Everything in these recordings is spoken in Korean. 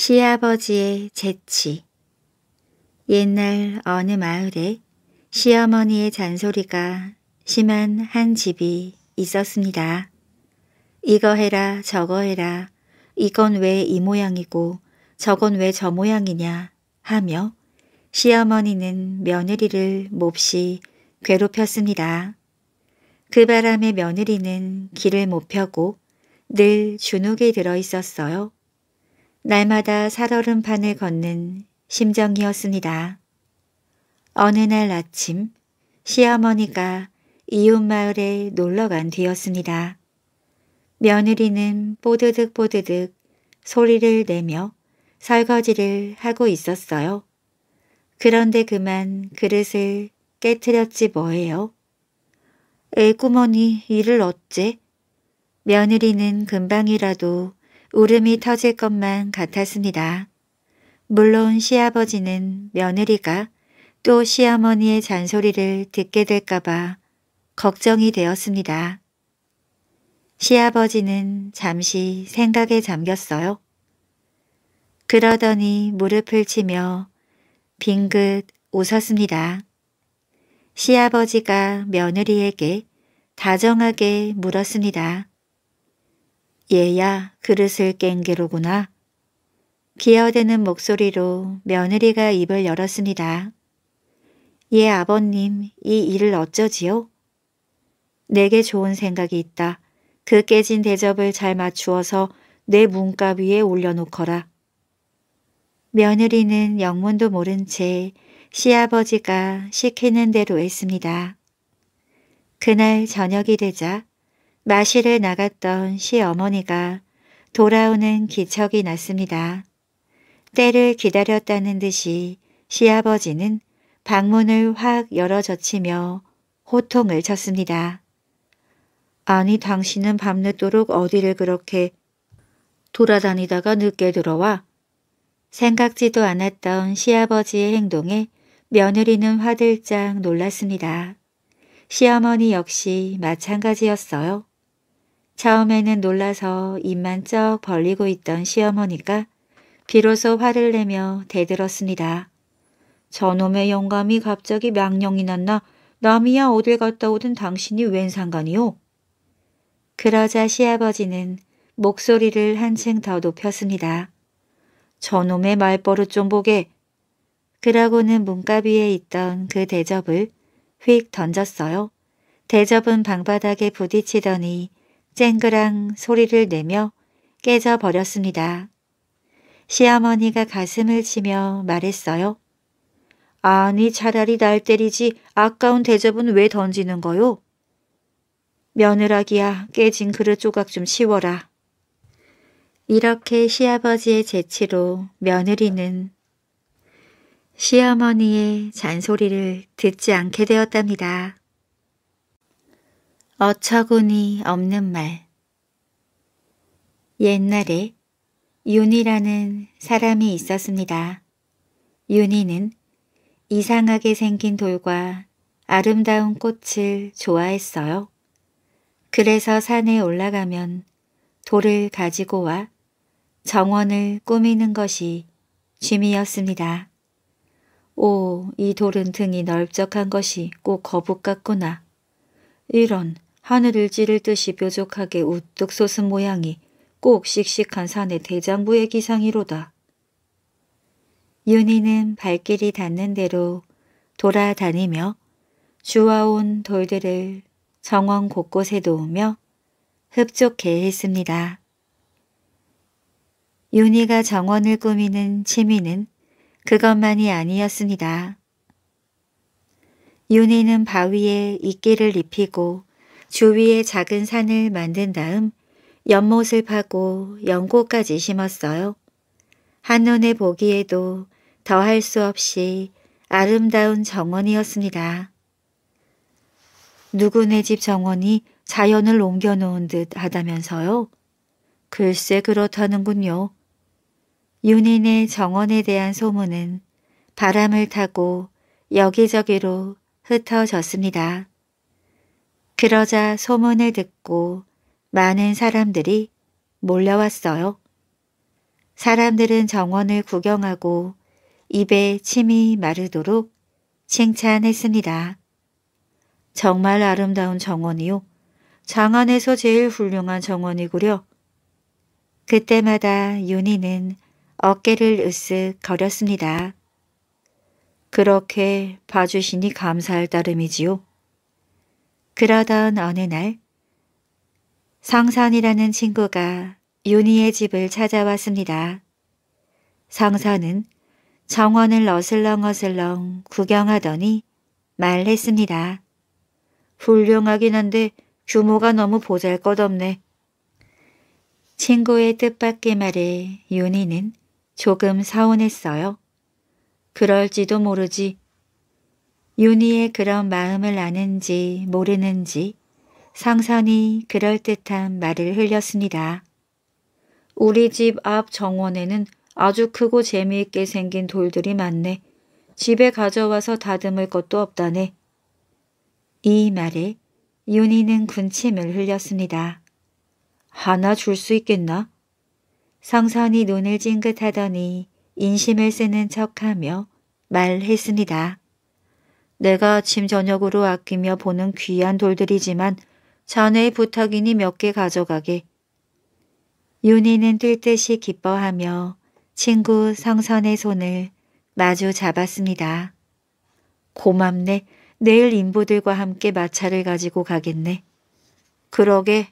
시아버지의 재치. 옛날 어느 마을에 시어머니의 잔소리가 심한 한 집이 있었습니다. 이거 해라 저거 해라, 이건 왜 이 모양이고 저건 왜 저 모양이냐 하며 시어머니는 며느리를 몹시 괴롭혔습니다. 그 바람에 며느리는 길을 못 펴고 늘 주눅이 들어 있었어요. 날마다 살얼음판을 걷는 심정이었습니다. 어느 날 아침 시어머니가 이웃마을에 놀러간 뒤였습니다. 며느리는 뽀드득뽀드득 소리를 내며 설거지를 하고 있었어요. 그런데 그만 그릇을 깨트렸지 뭐예요. 에구머니 이를 어째? 며느리는 금방이라도 울음이 터질 것만 같았습니다. 물론 시아버지는 며느리가 또 시어머니의 잔소리를 듣게 될까봐 걱정이 되었습니다. 시아버지는 잠시 생각에 잠겼어요. 그러더니 무릎을 치며 빙긋 웃었습니다. 시아버지가 며느리에게 다정하게 물었습니다. 얘야, 그릇을 깬 게로구나. 기어대는 목소리로 며느리가 입을 열었습니다. 예, 아버님, 이 일을 어쩌지요? 내게 좋은 생각이 있다. 그 깨진 대접을 잘 맞추어서 내 문갑 위에 올려놓거라. 며느리는 영문도 모른 채 시아버지가 시키는 대로 했습니다. 그날 저녁이 되자 마시를 나갔던 시어머니가 돌아오는 기척이 났습니다. 때를 기다렸다는 듯이 시아버지는 방문을 확 열어젖히며 호통을 쳤습니다. 아니, 당신은 밤늦도록 어디를 그렇게 돌아다니다가 늦게 들어와? 생각지도 않았던 시아버지의 행동에 며느리는 화들짝 놀랐습니다. 시어머니 역시 마찬가지였어요. 처음에는 놀라서 입만 쩍 벌리고 있던 시어머니가 비로소 화를 내며 대들었습니다. 저놈의 영감이 갑자기 망령이 났나? 남이야 어딜 갔다 오든 당신이 웬 상관이요? 그러자 시아버지는 목소리를 한층 더 높였습니다. 저놈의 말버릇 좀 보게. 그러고는 문갑 위에 있던 그 대접을 휙 던졌어요. 대접은 방바닥에 부딪히더니 쨍그랑 소리를 내며 깨져버렸습니다. 시어머니가 가슴을 치며 말했어요. 아니, 차라리 날 때리지 아까운 대접은 왜 던지는 거요? 며느라기야, 깨진 그릇 조각 좀 치워라. 이렇게 시아버지의 재치로 며느리는 시어머니의 잔소리를 듣지 않게 되었답니다. 어처구니 없는 말. 옛날에 윤희라는 사람이 있었습니다. 윤희는 이상하게 생긴 돌과 아름다운 꽃을 좋아했어요. 그래서 산에 올라가면 돌을 가지고 와 정원을 꾸미는 것이 취미였습니다. 오, 이 돌은 등이 넓적한 것이 꼭 거북 같구나. 이런, 하늘을 찌를 듯이 뾰족하게 우뚝 솟은 모양이 꼭 씩씩한 산의 대장부의 기상이로다. 윤희는 발길이 닿는 대로 돌아다니며 주워온 돌들을 정원 곳곳에 놓으며 흡족해 했습니다. 윤희가 정원을 꾸미는 취미는 그것만이 아니었습니다. 윤희는 바위에 이끼를 입히고 주위에 작은 산을 만든 다음 연못을 파고 연고까지 심었어요. 한눈에 보기에도 더할 수 없이 아름다운 정원이었습니다. 누구네 집 정원이 자연을 옮겨놓은 듯 하다면서요? 글쎄, 그렇다는군요. 윤희네 정원에 대한 소문은 바람을 타고 여기저기로 흩어졌습니다. 그러자 소문을 듣고 많은 사람들이 몰려왔어요. 사람들은 정원을 구경하고 입에 침이 마르도록 칭찬했습니다. 정말 아름다운 정원이요. 장안에서 제일 훌륭한 정원이구려. 그때마다 윤희는 어깨를 으쓱 거렸습니다. 그렇게 봐주시니 감사할 따름이지요. 그러던 어느 날 성선이라는 친구가 윤희의 집을 찾아왔습니다. 성선은 정원을 어슬렁어슬렁 구경하더니 말했습니다. 훌륭하긴 한데 규모가 너무 보잘것없네. 친구의 뜻밖의 말에 윤희는 조금 서운했어요. 그럴지도 모르지. 윤희의 그런 마음을 아는지 모르는지 성선이 그럴듯한 말을 흘렸습니다. 우리 집 앞 정원에는 아주 크고 재미있게 생긴 돌들이 많네. 집에 가져와서 다듬을 것도 없다네. 이 말에 윤희는 군침을 흘렸습니다. 하나 줄 수 있겠나? 성선이 눈을 찡긋하더니 인심을 쓰는 척하며 말했습니다. 내가 아침 저녁으로 아끼며 보는 귀한 돌들이지만 자네의 부탁이니 몇 개 가져가게. 윤희는 뛸 듯이 기뻐하며 친구 성선의 손을 마주 잡았습니다. 고맙네. 내일 인부들과 함께 마차를 가지고 가겠네. 그러게.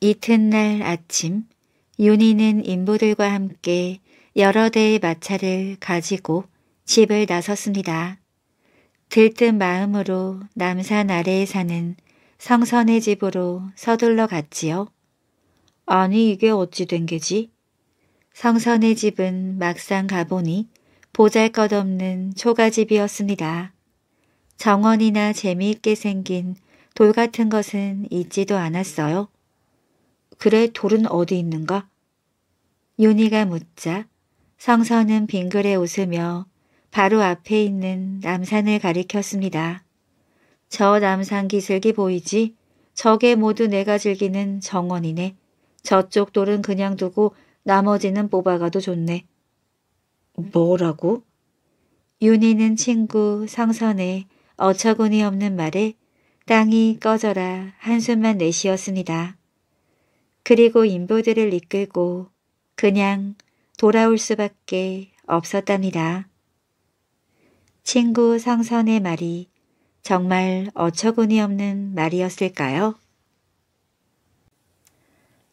이튿날 아침 윤희는 인부들과 함께 여러 대의 마차를 가지고 집을 나섰습니다. 들뜬 마음으로 남산 아래에 사는 성선의 집으로 서둘러 갔지요. 아니 이게 어찌 된 게지? 성선의 집은 막상 가보니 보잘것없는 초가집이었습니다. 정원이나 재미있게 생긴 돌 같은 것은 있지도 않았어요. 그래 돌은 어디 있는가? 윤희가 묻자 성선은 빙그레 웃으며 바로 앞에 있는 남산을 가리켰습니다. 저 남산 기슭이 보이지? 저게 모두 내가 즐기는 정원이네. 저쪽 돌은 그냥 두고 나머지는 뽑아가도 좋네. 뭐라고? 윤희는 친구 성선의 어처구니 없는 말에 땅이 꺼져라 한숨만 내쉬었습니다. 그리고 인부들을 이끌고 그냥 돌아올 수밖에 없었답니다. 친구 성선의 말이 정말 어처구니 없는 말이었을까요?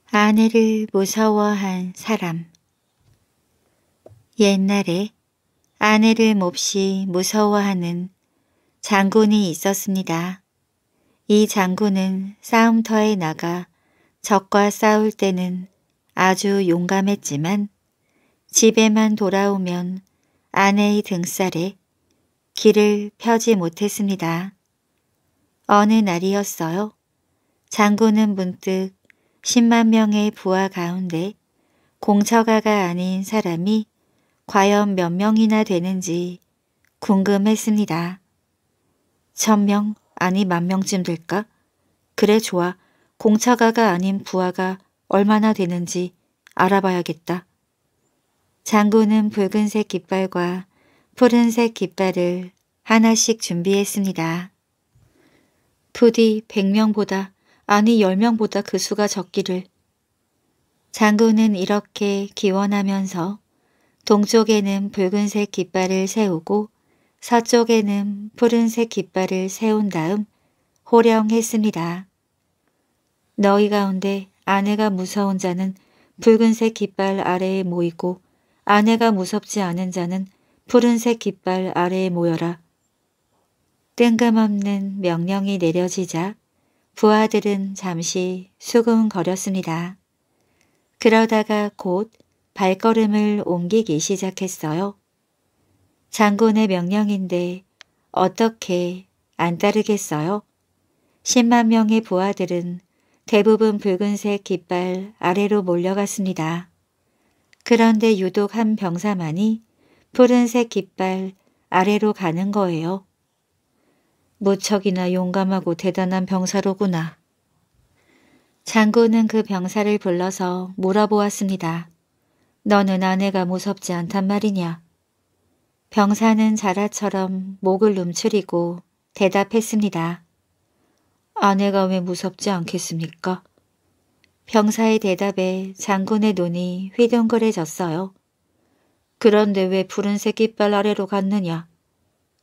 아내를 무서워한 사람. 옛날에 아내를 몹시 무서워하는 장군이 있었습니다. 이 장군은 싸움터에 나가 적과 싸울 때는 아주 용감했지만 집에만 돌아오면 아내의 등살에 길을 펴지 못했습니다. 어느 날이었어요. 장군은 문득 10만 명의 부하 가운데 공처가가 아닌 사람이 과연 몇 명이나 되는지 궁금했습니다. 1000명? 아니 10,000명쯤 될까? 그래 좋아. 공처가가 아닌 부하가 얼마나 되는지 알아봐야겠다. 장군은 붉은색 깃발과 푸른색 깃발을 하나씩 준비했습니다. 부디 100명보다 아니 10명보다 그 수가 적기를. 장군은 이렇게 기원하면서 동쪽에는 붉은색 깃발을 세우고 서쪽에는 푸른색 깃발을 세운 다음 호령했습니다. 너희 가운데 아내가 무서운 자는 붉은색 깃발 아래에 모이고 아내가 무섭지 않은 자는 푸른색 깃발 아래에 모여라. 뜬금없는 명령이 내려지자 부하들은 잠시 수군거렸습니다. 그러다가 곧 발걸음을 옮기기 시작했어요. 장군의 명령인데 어떻게 안 따르겠어요? 10만 명의 부하들은 대부분 붉은색 깃발 아래로 몰려갔습니다. 그런데 유독 한 병사만이 푸른색 깃발 아래로 가는 거예요. 무척이나 용감하고 대단한 병사로구나. 장군은 그 병사를 불러서 물어보았습니다. 너는 아내가 무섭지 않단 말이냐. 병사는 자라처럼 목을 움츠리고 대답했습니다. 아내가 왜 무섭지 않겠습니까? 병사의 대답에 장군의 눈이 휘둥그레졌어요. 그런데 왜 푸른색 깃발 아래로 갔느냐?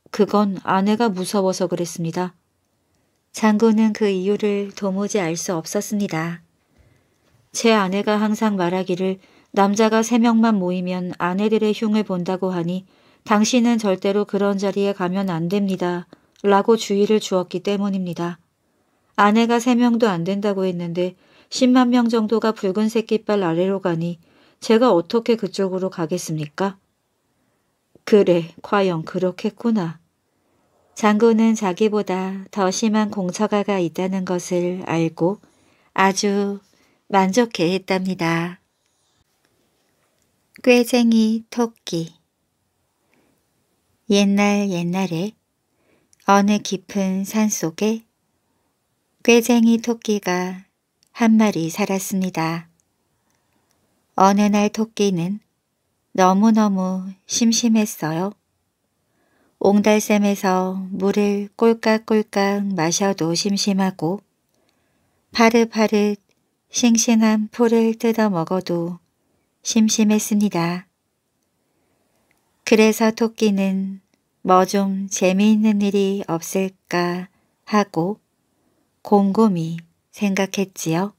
그건 아내가 무서워서 그랬습니다. 장군은 그 이유를 도무지 알 수 없었습니다. 제 아내가 항상 말하기를 남자가 3명만 모이면 아내들의 흉을 본다고 하니 당신은 절대로 그런 자리에 가면 안 됩니다. 라고 주의를 주었기 때문입니다. 아내가 3명도 안 된다고 했는데 10만 명 정도가 붉은색 깃발 아래로 가니 제가 어떻게 그쪽으로 가겠습니까? 그래, 과연 그렇겠구나. 장군은 자기보다 더 심한 공처가가 있다는 것을 알고 아주 만족해했답니다. 꾀쟁이 토끼. 옛날에 어느 깊은 산속에 꾀쟁이 토끼가 한 마리 살았습니다. 어느 날 토끼는 너무너무 심심했어요. 옹달샘에서 물을 꼴깍꼴깍 마셔도 심심하고 파릇파릇 싱싱한 풀을 뜯어 먹어도 심심했습니다. 그래서 토끼는 뭐 좀 재미있는 일이 없을까 하고 곰곰이 생각했지요.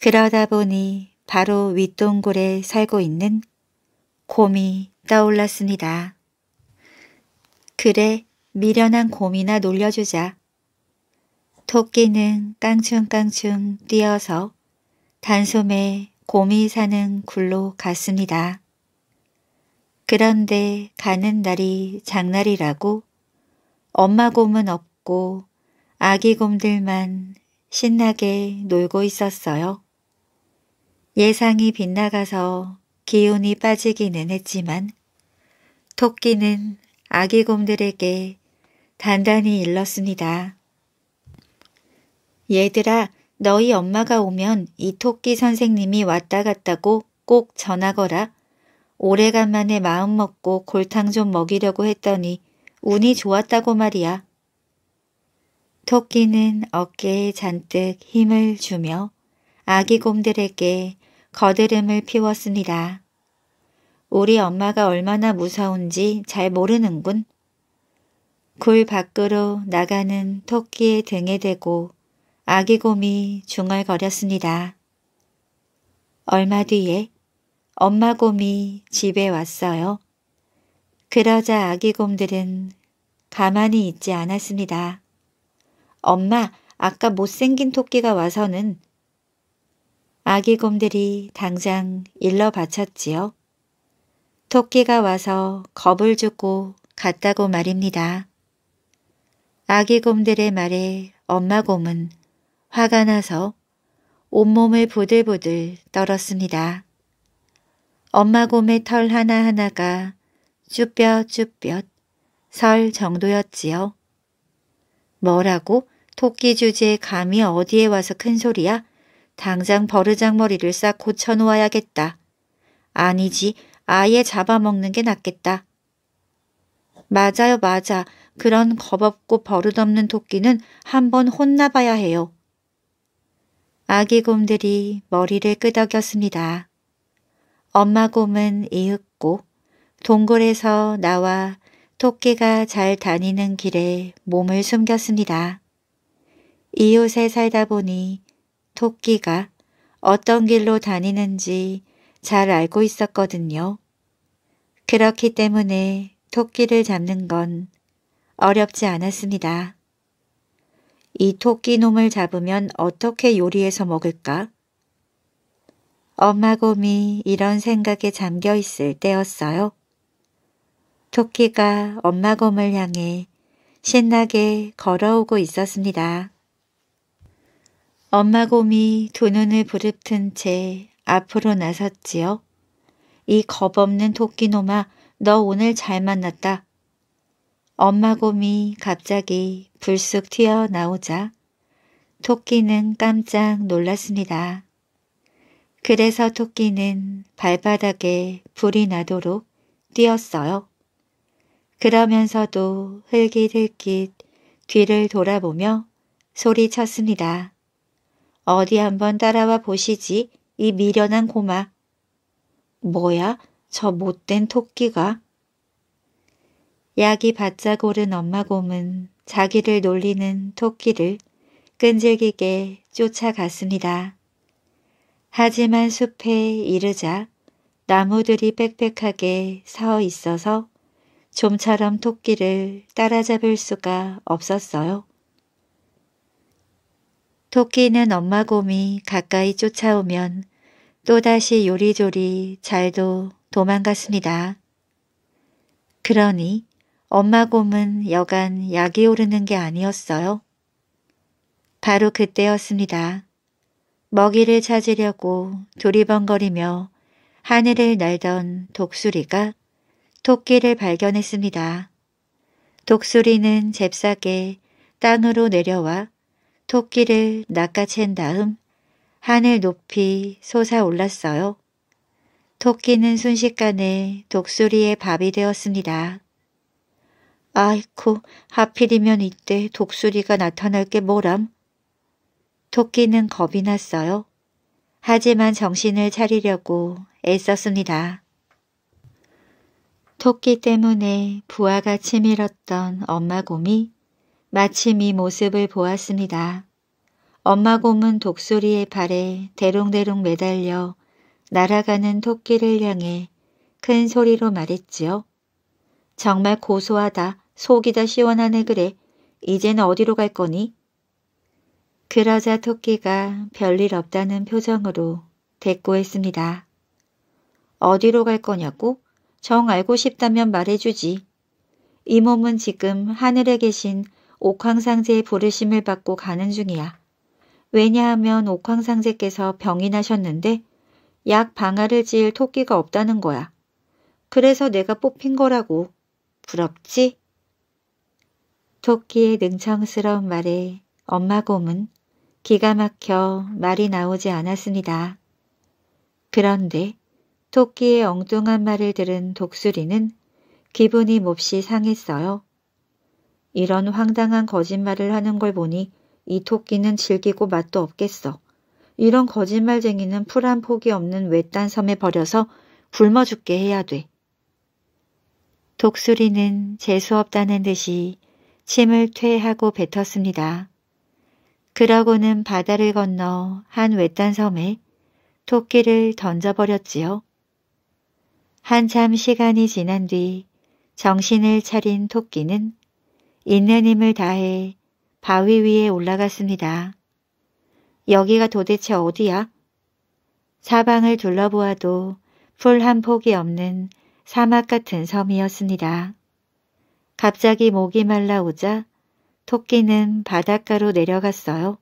그러다 보니 바로 윗동굴에 살고 있는 곰이 떠올랐습니다. 그래, 미련한 곰이나 놀려주자. 토끼는 깡충깡충 뛰어서 단숨에 곰이 사는 굴로 갔습니다. 그런데 가는 날이 장날이라고 엄마 곰은 없고 아기 곰들만 신나게 놀고 있었어요. 예상이 빗나가서 기운이 빠지기는 했지만 토끼는 아기 곰들에게 단단히 일렀습니다. 얘들아, 너희 엄마가 오면 이 토끼 선생님이 왔다 갔다고 꼭 전하거라. 오래간만에 마음 먹고 골탕 좀 먹이려고 했더니 운이 좋았다고 말이야. 토끼는 어깨에 잔뜩 힘을 주며 아기 곰들에게 거드름을 피웠습니다. 우리 엄마가 얼마나 무서운지 잘 모르는군. 굴 밖으로 나가는 토끼의 등에 대고 아기 곰이 중얼거렸습니다. 얼마 뒤에 엄마 곰이 집에 왔어요. 그러자 아기 곰들은 가만히 있지 않았습니다. 엄마, 아까 못생긴 토끼가 와서는. 아기 곰들이 당장 일러 바쳤지요. 토끼가 와서 겁을 주고 갔다고 말입니다. 아기 곰들의 말에 엄마 곰은 화가 나서 온몸을 부들부들 떨었습니다. 엄마 곰의 털 하나하나가 쭈뼛쭈뼛 설 정도였지요. 뭐라고? 토끼 주제에 감히 어디에 와서 큰 소리야? 당장 버르장머리를 싹 고쳐놓아야겠다. 아니지, 아예 잡아먹는 게 낫겠다. 맞아요, 맞아. 그런 겁없고 버릇없는 토끼는 한번 혼나봐야 해요. 아기 곰들이 머리를 끄덕였습니다. 엄마 곰은 이윽고 동굴에서 나와 토끼가 잘 다니는 길에 몸을 숨겼습니다. 이웃에 살다 보니 토끼가 어떤 길로 다니는지 잘 알고 있었거든요. 그렇기 때문에 토끼를 잡는 건 어렵지 않았습니다. 이 토끼놈을 잡으면 어떻게 요리해서 먹을까? 엄마 곰이 이런 생각에 잠겨 있을 때였어요. 토끼가 엄마 곰을 향해 신나게 걸어오고 있었습니다. 엄마 곰이 두 눈을 부릅뜬 채 앞으로 나섰지요. 이 겁없는 토끼놈아, 너 오늘 잘 만났다. 엄마 곰이 갑자기 불쑥 튀어나오자 토끼는 깜짝 놀랐습니다. 그래서 토끼는 발바닥에 불이 나도록 뛰었어요. 그러면서도 흘깃흘깃 뒤를 돌아보며 소리쳤습니다. 어디 한번 따라와 보시지, 이 미련한 고마. 뭐야, 저 못된 토끼가? 약이 바짝 오른 엄마 곰은 자기를 놀리는 토끼를 끈질기게 쫓아갔습니다. 하지만 숲에 이르자 나무들이 빽빽하게 서 있어서 좀처럼 토끼를 따라잡을 수가 없었어요. 토끼는 엄마 곰이 가까이 쫓아오면 또다시 요리조리 잘도 도망갔습니다. 그러니 엄마 곰은 여간 약이 오르는 게 아니었어요. 바로 그때였습니다. 먹이를 찾으려고 두리번거리며 하늘을 날던 독수리가 토끼를 발견했습니다. 독수리는 잽싸게 땅으로 내려와 토끼를 낚아챈 다음 하늘 높이 솟아올랐어요. 토끼는 순식간에 독수리의 밥이 되었습니다. 아이쿠, 하필이면 이때 독수리가 나타날 게 뭐람? 토끼는 겁이 났어요. 하지만 정신을 차리려고 애썼습니다. 토끼 때문에 부하가 치밀었던 엄마 곰이 마침 이 모습을 보았습니다. 엄마 곰은 독수리의 발에 대롱대롱 매달려 날아가는 토끼를 향해 큰 소리로 말했지요. 정말 고소하다. 속이 다 시원하네 그래. 이젠 어디로 갈 거니? 그러자 토끼가 별일 없다는 표정으로 대꾸했습니다. 어디로 갈 거냐고? 정 알고 싶다면 말해주지. 이 몸은 지금 하늘에 계신 옥황상제의 부르심을 받고 가는 중이야. 왜냐하면 옥황상제께서 병이 나셨는데 약 방아를 지을 토끼가 없다는 거야. 그래서 내가 뽑힌 거라고. 부럽지? 토끼의 능청스러운 말에 엄마 곰은 기가 막혀 말이 나오지 않았습니다. 그런데 토끼의 엉뚱한 말을 들은 독수리는 기분이 몹시 상했어요. 이런 황당한 거짓말을 하는 걸 보니 이 토끼는 즐기고 맛도 없겠어. 이런 거짓말쟁이는 풀 한 폭이 없는 외딴 섬에 버려서 굶어 죽게 해야 돼. 독수리는 재수없다는 듯이 침을 퇴하고 뱉었습니다. 그러고는 바다를 건너 한 외딴 섬에 토끼를 던져버렸지요. 한참 시간이 지난 뒤 정신을 차린 토끼는 있는 힘을 다해 바위 위에 올라갔습니다. 여기가 도대체 어디야? 사방을 둘러보아도 풀 한 폭이 없는 사막 같은 섬이었습니다. 갑자기 목이 말라오자 토끼는 바닷가로 내려갔어요.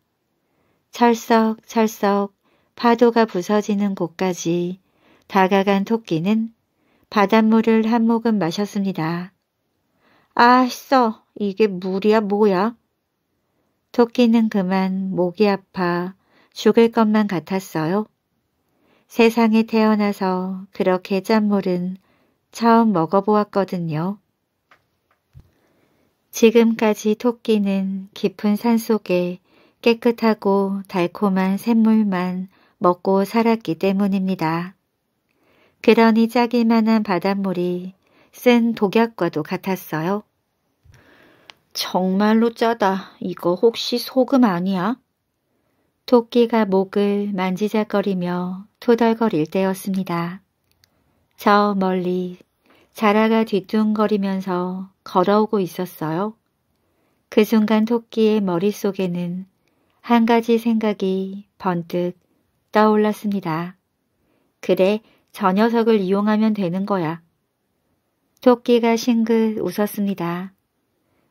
철썩철썩 파도가 부서지는 곳까지 다가간 토끼는 바닷물을 한 모금 마셨습니다. 아싸! 이게 물이야 뭐야? 토끼는 그만 목이 아파 죽을 것만 같았어요. 세상에 태어나서 그렇게 짠물은 처음 먹어보았거든요. 지금까지 토끼는 깊은 산속에 깨끗하고 달콤한 샘물만 먹고 살았기 때문입니다. 그러니 짜기만한 바닷물이 쓴 독약과도 같았어요. 정말로 짜다. 이거 혹시 소금 아니야? 토끼가 목을 만지작거리며 투덜거릴 때였습니다. 저 멀리 자라가 뒤뚱거리면서 걸어오고 있었어요. 그 순간 토끼의 머릿속에는 한 가지 생각이 번뜩 떠올랐습니다. 그래, 저 녀석을 이용하면 되는 거야. 토끼가 싱긋 웃었습니다.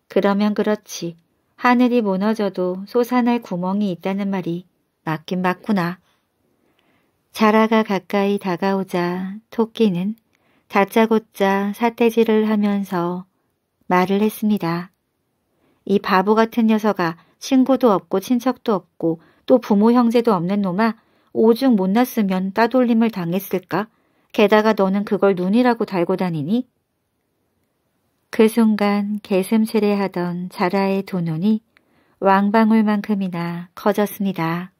그러면 그렇지. 하늘이 무너져도 솟아날 구멍이 있다는 말이 맞긴 맞구나. 자라가 가까이 다가오자 토끼는 다짜고짜 사태질을 하면서 말을 했습니다. 이 바보 같은 녀석아, 친구도 없고 친척도 없고 또 부모 형제도 없는 놈아, 오죽 못났으면 따돌림을 당했을까? 게다가 너는 그걸 눈이라고 달고 다니니? 그 순간 개슴츠레하던 자라의 두 눈이 왕방울만큼이나 커졌습니다.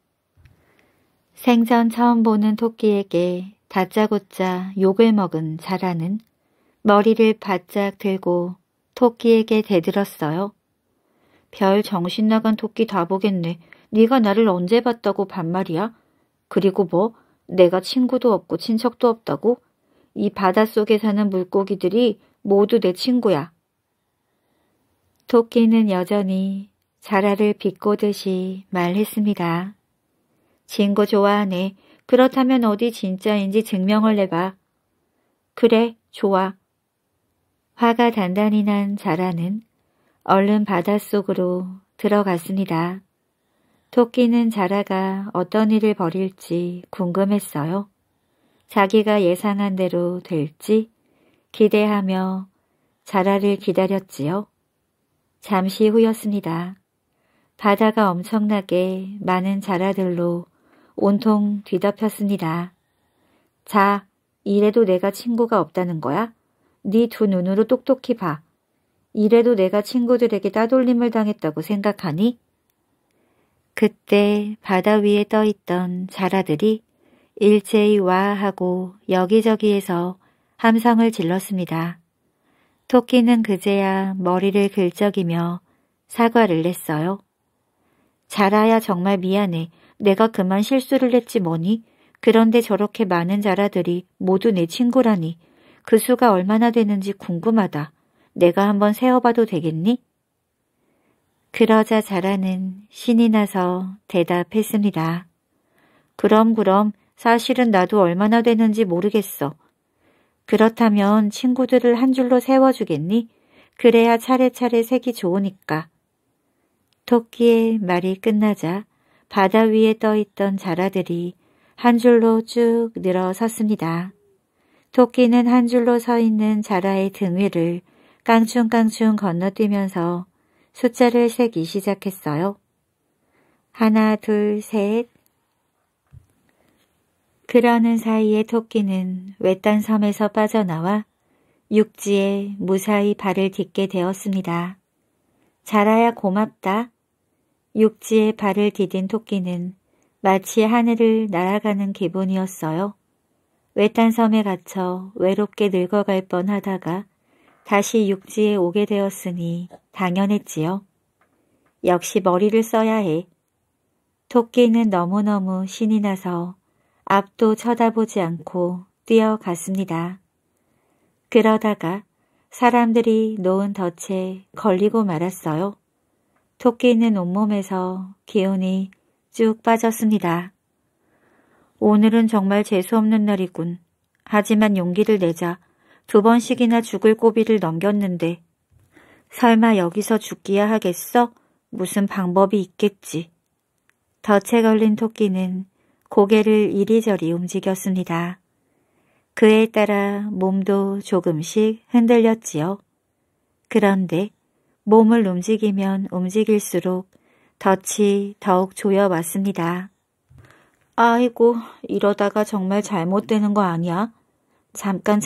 생전 처음 보는 토끼에게 다짜고짜 욕을 먹은 자라는 머리를 바짝 들고 토끼에게 대들었어요. 별 정신나간 토끼 다 보겠네. 네가 나를 언제 봤다고 반말이야? 그리고 뭐 내가 친구도 없고 친척도 없다고? 이 바닷속에 사는 물고기들이 모두 내 친구야. 토끼는 여전히 자라를 비꼬듯이 말했습니다. 친구 좋아하네. 그렇다면 어디 진짜인지 증명을 내봐. 그래, 좋아. 화가 단단히 난 자라는 얼른 바닷속으로 들어갔습니다. 토끼는 자라가 어떤 일을 벌일지 궁금했어요. 자기가 예상한 대로 될지 기대하며 자라를 기다렸지요. 잠시 후였습니다. 바다가 엄청나게 많은 자라들로 온통 뒤덮였습니다. 자, 이래도 내가 친구가 없다는 거야? 네 두 눈으로 똑똑히 봐. 이래도 내가 친구들에게 따돌림을 당했다고 생각하니? 그때 바다 위에 떠있던 자라들이 일제히 와 하고 여기저기에서 함성을 질렀습니다. 토끼는 그제야 머리를 긁적이며 사과를 냈어요. 자라야 정말 미안해. 내가 그만 실수를 했지 뭐니? 그런데 저렇게 많은 자라들이 모두 내 친구라니. 그 수가 얼마나 되는지 궁금하다. 내가 한번 세어봐도 되겠니? 그러자 자라는 신이 나서 대답했습니다. 그럼 사실은 나도 얼마나 되는지 모르겠어. 그렇다면 친구들을 한 줄로 세워주겠니? 그래야 차례차례 색이 좋으니까. 토끼의 말이 끝나자 바다 위에 떠있던 자라들이 한 줄로 쭉 늘어섰습니다. 토끼는 한 줄로 서 있는 자라의 등 위를 깡충깡충 건너뛰면서 숫자를 세기 시작했어요. 하나, 둘, 셋. 그러는 사이에 토끼는 외딴 섬에서 빠져나와 육지에 무사히 발을 딛게 되었습니다. 자라야 고맙다. 육지에 발을 디딘 토끼는 마치 하늘을 날아가는 기분이었어요. 외딴 섬에 갇혀 외롭게 늙어갈 뻔하다가 다시 육지에 오게 되었으니 당연했지요. 역시 머리를 써야 해. 토끼는 너무너무 신이 나서 앞도 쳐다보지 않고 뛰어갔습니다. 그러다가 사람들이 놓은 덫에 걸리고 말았어요. 토끼는 온몸에서 기운이 쭉 빠졌습니다. 오늘은 정말 재수없는 날이군. 하지만 용기를 내자. 두 번씩이나 죽을 고비를 넘겼는데 설마 여기서 죽기야 하겠어? 무슨 방법이 있겠지. 덫에 걸린 토끼는 고개를 이리저리 움직였습니다. 그에 따라 몸도 조금씩 흔들렸지요. 그런데 몸을 움직이면 움직일수록 덫이 더욱 조여왔습니다. 아이고, 이러다가 정말 잘못되는 거 아니야? 잠깐,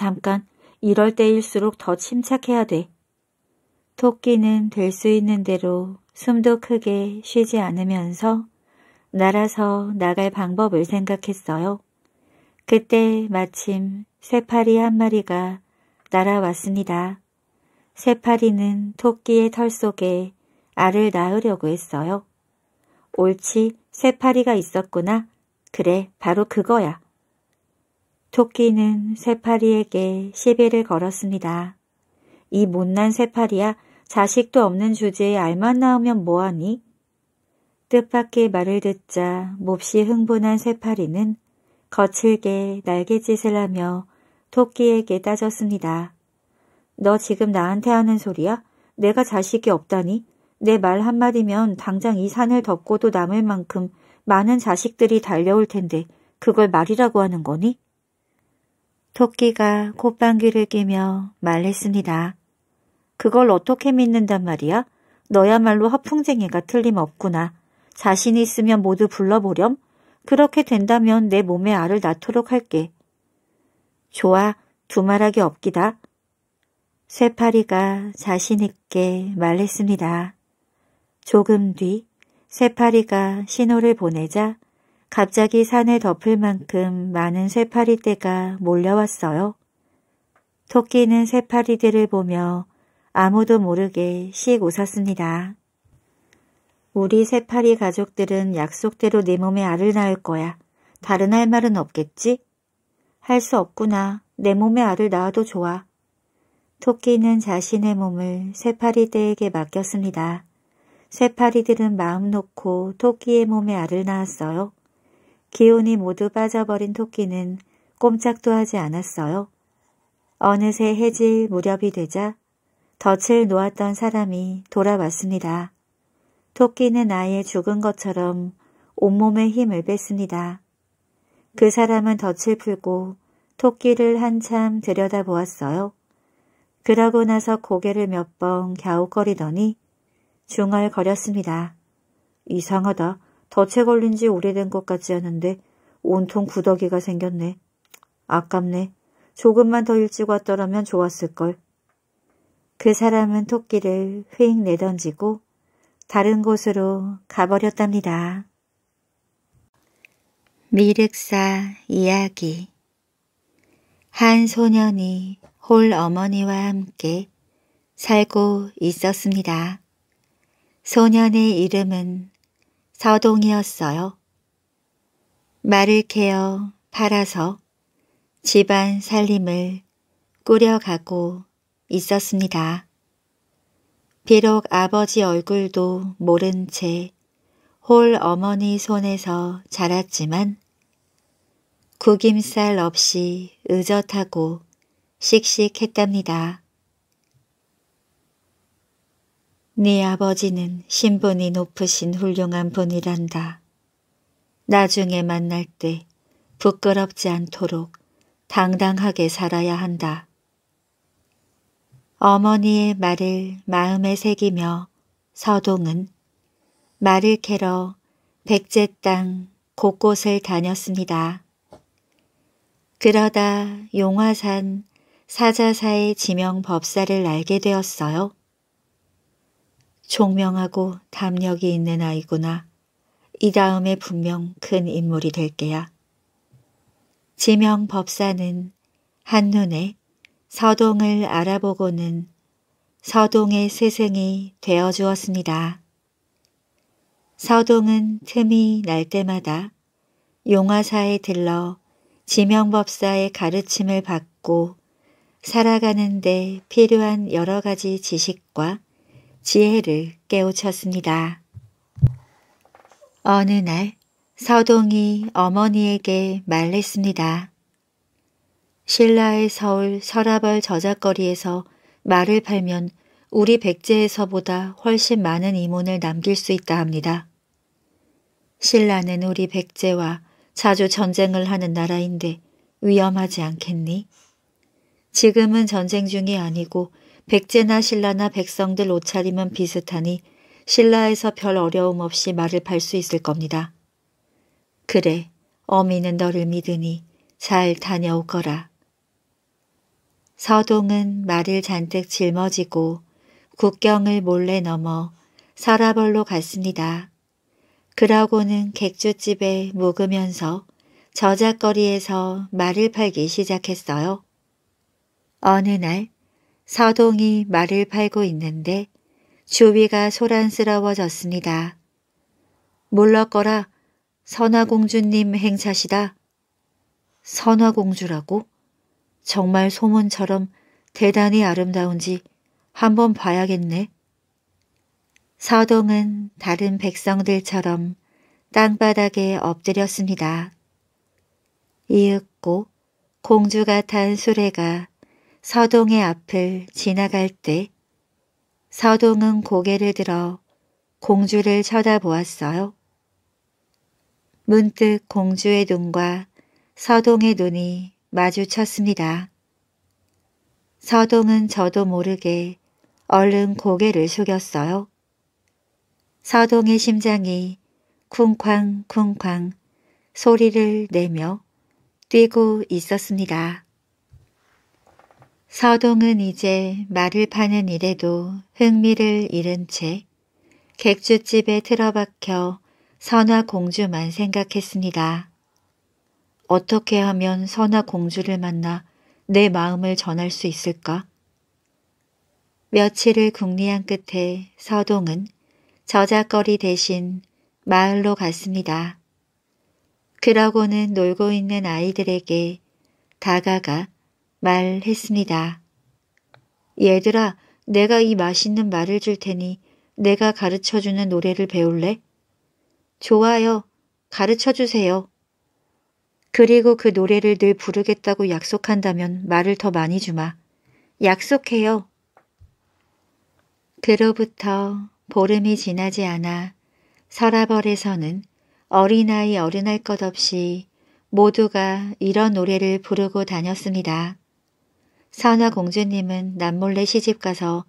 이럴 때일수록 더 침착해야 돼. 토끼는 될 수 있는 대로 숨도 크게 쉬지 않으면서 날아서 나갈 방법을 생각했어요. 그때 마침 쇠파리 한 마리가 날아왔습니다. 쇠파리는 토끼의 털 속에 알을 낳으려고 했어요. 옳지, 쇠파리가 있었구나. 그래, 바로 그거야. 토끼는 쇠파리에게 시비를 걸었습니다. 이 못난 쇠파리야, 자식도 없는 주제에 알만 낳으면 뭐하니? 뜻밖의 말을 듣자 몹시 흥분한 쇠파리는 거칠게 날갯짓을 하며 토끼에게 따졌습니다. 너 지금 나한테 하는 소리야? 내가 자식이 없다니? 내 말 한마디면 당장 이 산을 덮고도 남을 만큼 많은 자식들이 달려올 텐데 그걸 말이라고 하는 거니? 토끼가 콧방귀를 뀌며 말했습니다. 그걸 어떻게 믿는단 말이야? 너야말로 허풍쟁이가 틀림없구나. 자신 있으면 모두 불러보렴? 그렇게 된다면 내 몸에 알을 낳도록 할게. 좋아, 두말하기 없기다. 새파리가 자신있게 말했습니다. 조금 뒤 새파리가 신호를 보내자 갑자기 산을 덮을 만큼 많은 새파리떼가 몰려왔어요. 토끼는 새파리들을 보며 아무도 모르게 씩 웃었습니다. 우리 새파리 가족들은 약속대로 네 몸에 알을 낳을 거야. 다른 할 말은 없겠지? 할 수 없구나. 내 몸에 알을 낳아도 좋아. 토끼는 자신의 몸을 새파리떼에게 맡겼습니다. 새파리들은 마음 놓고 토끼의 몸에 알을 낳았어요. 기운이 모두 빠져버린 토끼는 꼼짝도 하지 않았어요. 어느새 해질 무렵이 되자 덫을 놓았던 사람이 돌아왔습니다. 토끼는 아예 죽은 것처럼 온몸에 힘을 뺐습니다. 그 사람은 덫을 풀고 토끼를 한참 들여다보았어요. 그러고 나서 고개를 몇 번 갸웃거리더니 중얼거렸습니다. 이상하다. 덫에 걸린 지 오래된 것 같지 않은데 온통 구더기가 생겼네. 아깝네. 조금만 더 일찍 왔더라면 좋았을걸. 그 사람은 토끼를 휙 내던지고 다른 곳으로 가버렸답니다. 미륵사 이야기. 한 소년이 홀 어머니와 함께 살고 있었습니다. 소년의 이름은 서동이었어요. 말을 캐어 팔아서 집안 살림을 꾸려가고 있었습니다. 비록 아버지 얼굴도 모른 채 홀 어머니 손에서 자랐지만 구김살 없이 의젓하고 씩씩했답니다. 네 아버지는 신분이 높으신 훌륭한 분이란다. 나중에 만날 때 부끄럽지 않도록 당당하게 살아야 한다. 어머니의 말을 마음에 새기며 서동은 말을 캐러 백제 땅 곳곳을 다녔습니다. 그러다 용화산 사자사의 지명 법사를 알게 되었어요. 총명하고 담력이 있는 아이구나. 이 다음에 분명 큰 인물이 될 게야. 지명 법사는 한눈에 서동을 알아보고는 서동의 스승이 되어주었습니다. 서동은 틈이 날 때마다 용화사에 들러 지명법사의 가르침을 받고 살아가는 데 필요한 여러 가지 지식과 지혜를 깨우쳤습니다. 어느 날 서동이 어머니에게 말했습니다. 신라의 서울 서라벌 저잣거리에서 말을 팔면 우리 백제에서보다 훨씬 많은 이문을 남길 수 있다 합니다. 신라는 우리 백제와 자주 전쟁을 하는 나라인데 위험하지 않겠니? 지금은 전쟁 중이 아니고 백제나 신라나 백성들 옷차림은 비슷하니 신라에서 별 어려움 없이 말을 팔 수 있을 겁니다. 그래, 어미는 너를 믿으니 잘 다녀오거라. 서동은 말을 잔뜩 짊어지고 국경을 몰래 넘어 서라벌로 갔습니다. 그러고는 객주집에 묵으면서 저잣거리에서 말을 팔기 시작했어요. 어느 날 서동이 말을 팔고 있는데 주위가 소란스러워졌습니다. 물러거라. 선화공주님 행차시다. 선화공주라고? 정말 소문처럼 대단히 아름다운지 한번 봐야겠네. 서동은 다른 백성들처럼 땅바닥에 엎드렸습니다. 이윽고 공주가 탄 수레가 서동의 앞을 지나갈 때 서동은 고개를 들어 공주를 쳐다보았어요. 문득 공주의 눈과 서동의 눈이 마주쳤습니다. 서동은 저도 모르게 얼른 고개를 숙였어요. 서동의 심장이 쿵쾅쿵쾅 소리를 내며 뛰고 있었습니다. 서동은 이제 말을 파는 일에도 흥미를 잃은 채 객주집에 틀어박혀 선화공주만 생각했습니다. 어떻게 하면 선화공주를 만나 내 마음을 전할 수 있을까? 며칠을 궁리한 끝에 서동은 저잣거리 대신 마을로 갔습니다. 그러고는 놀고 있는 아이들에게 다가가 말했습니다. 얘들아, 내가 이 맛있는 말을 줄 테니 내가 가르쳐주는 노래를 배울래? 좋아요. 가르쳐주세요. 그리고 그 노래를 늘 부르겠다고 약속한다면 말을 더 많이 주마. 약속해요. 그로부터 보름이 지나지 않아 설아벌에서는 어린아이 어른할 것 없이 모두가 이런 노래를 부르고 다녔습니다. 선화공주님은 남몰래 시집가서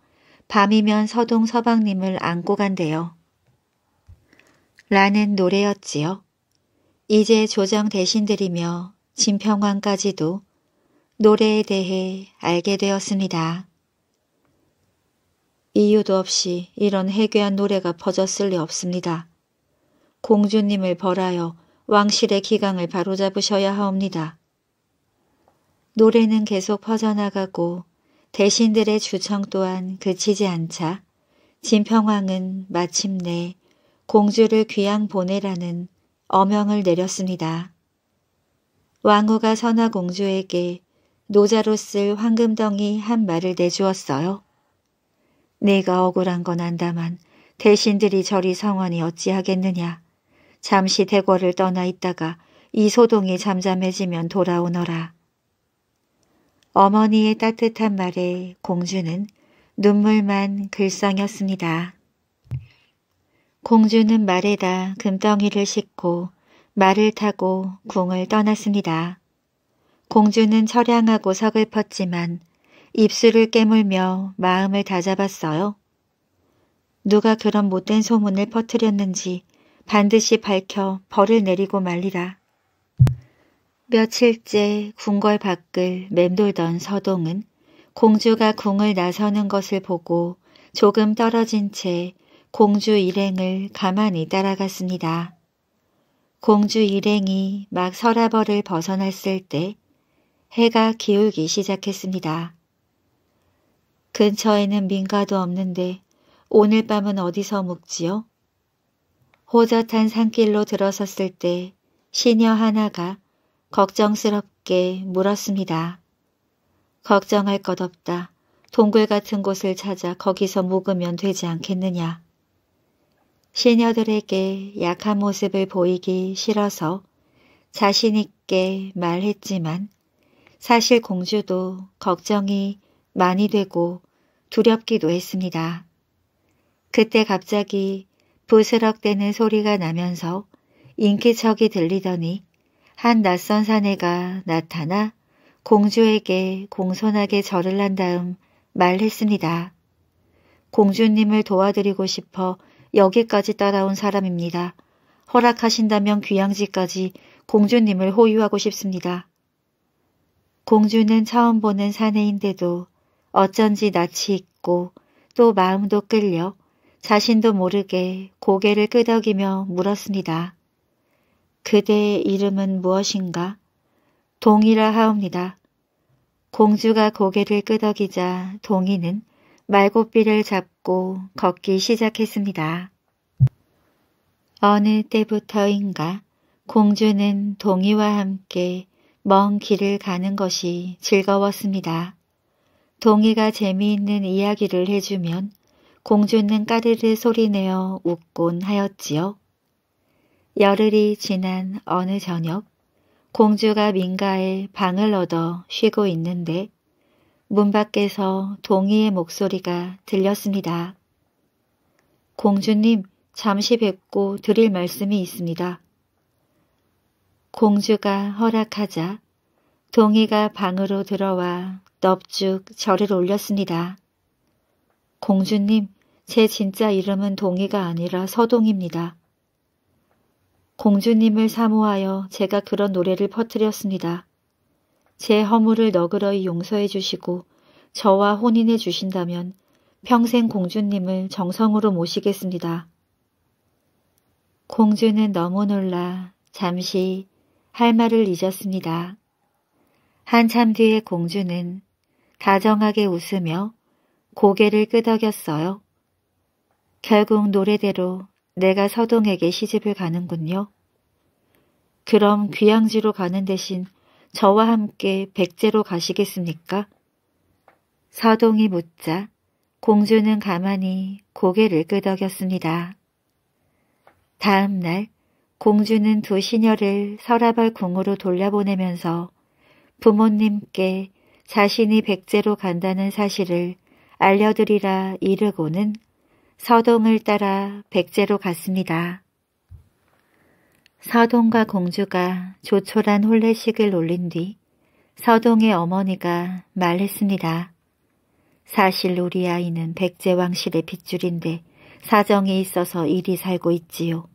밤이면 서동 서방님을 안고 간대요. 라는 노래였지요. 이제 조정 대신들이며 진평왕까지도 노래에 대해 알게 되었습니다. 이유도 없이 이런 해괴한 노래가 퍼졌을 리 없습니다. 공주님을 벌하여 왕실의 기강을 바로잡으셔야 하옵니다. 노래는 계속 퍼져나가고 대신들의 주청 또한 그치지 않자 진평왕은 마침내 공주를 귀양 보내라는 어명을 내렸습니다. 왕후가 선화공주에게 노자로 쓸 황금덩이 한 말을 내주었어요. 내가 억울한 건 안다만 대신들이 저리 성원이 어찌하겠느냐. 잠시 대궐을 떠나 있다가 이 소동이 잠잠해지면 돌아오너라. 어머니의 따뜻한 말에 공주는 눈물만 글썽였습니다. 공주는 말에다 금덩이를 싣고 말을 타고 궁을 떠났습니다. 공주는 처량하고 서글펐지만 입술을 깨물며 마음을 다잡았어요. 누가 그런 못된 소문을 퍼뜨렸는지 반드시 밝혀 벌을 내리고 말리라. 며칠째 궁궐 밖을 맴돌던 서동은 공주가 궁을 나서는 것을 보고 조금 떨어진 채 공주 일행을 가만히 따라갔습니다. 공주 일행이 막 설아벌을 벗어났을 때 해가 기울기 시작했습니다. 근처에는 민가도 없는데 오늘 밤은 어디서 묵지요? 호젓한 산길로 들어섰을 때 시녀 하나가 걱정스럽게 물었습니다. 걱정할 것 없다. 동굴 같은 곳을 찾아 거기서 묵으면 되지 않겠느냐. 시녀들에게 약한 모습을 보이기 싫어서 자신 있게 말했지만 사실 공주도 걱정이 많이 되고 두렵기도 했습니다. 그때 갑자기 부스럭대는 소리가 나면서 인기척이 들리더니 한 낯선 사내가 나타나 공주에게 공손하게 절을 한 다음 말했습니다. 공주님을 도와드리고 싶어 여기까지 따라온 사람입니다. 허락하신다면 귀양지까지 공주님을 호유하고 싶습니다. 공주는 처음 보는 사내인데도 어쩐지 낯이 익고 또 마음도 끌려 자신도 모르게 고개를 끄덕이며 물었습니다. 그대의 이름은 무엇인가? 동이라 하옵니다. 공주가 고개를 끄덕이자 동이는 말고삐를 잡고 걷기 시작했습니다. 어느 때부터인가 공주는 동이와 함께 먼 길을 가는 것이 즐거웠습니다. 동이가 재미있는 이야기를 해주면 공주는 까르르 소리내어 웃곤 하였지요. 열흘이 지난 어느 저녁 공주가 민가에 방을 얻어 쉬고 있는데 문 밖에서 동이의 목소리가 들렸습니다. 공주님, 잠시 뵙고 드릴 말씀이 있습니다. 공주가 허락하자 동이가 방으로 들어와 넙죽 절을 올렸습니다. 공주님, 제 진짜 이름은 동이가 아니라 서동입니다. 공주님을 사모하여 제가 그런 노래를 퍼뜨렸습니다. 제 허물을 너그러이 용서해 주시고 저와 혼인해 주신다면 평생 공주님을 정성으로 모시겠습니다. 공주는 너무 놀라 잠시 할 말을 잊었습니다. 한참 뒤에 공주는 다정하게 웃으며 고개를 끄덕였어요. 결국 노래대로 내가 서동에게 시집을 가는군요. 그럼 귀양지로 가는 대신 저와 함께 백제로 가시겠습니까? 서동이 묻자 공주는 가만히 고개를 끄덕였습니다. 다음 날 공주는 두 시녀를 서라벌 궁으로 돌려보내면서 부모님께 자신이 백제로 간다는 사실을 알려드리라 이르고는 서동을 따라 백제로 갔습니다. 서동과 공주가 조촐한 혼례식을 올린 뒤 서동의 어머니가 말했습니다. 사실 우리 아이는 백제 왕실의 핏줄인데 사정이 있어서 이리 살고 있지요.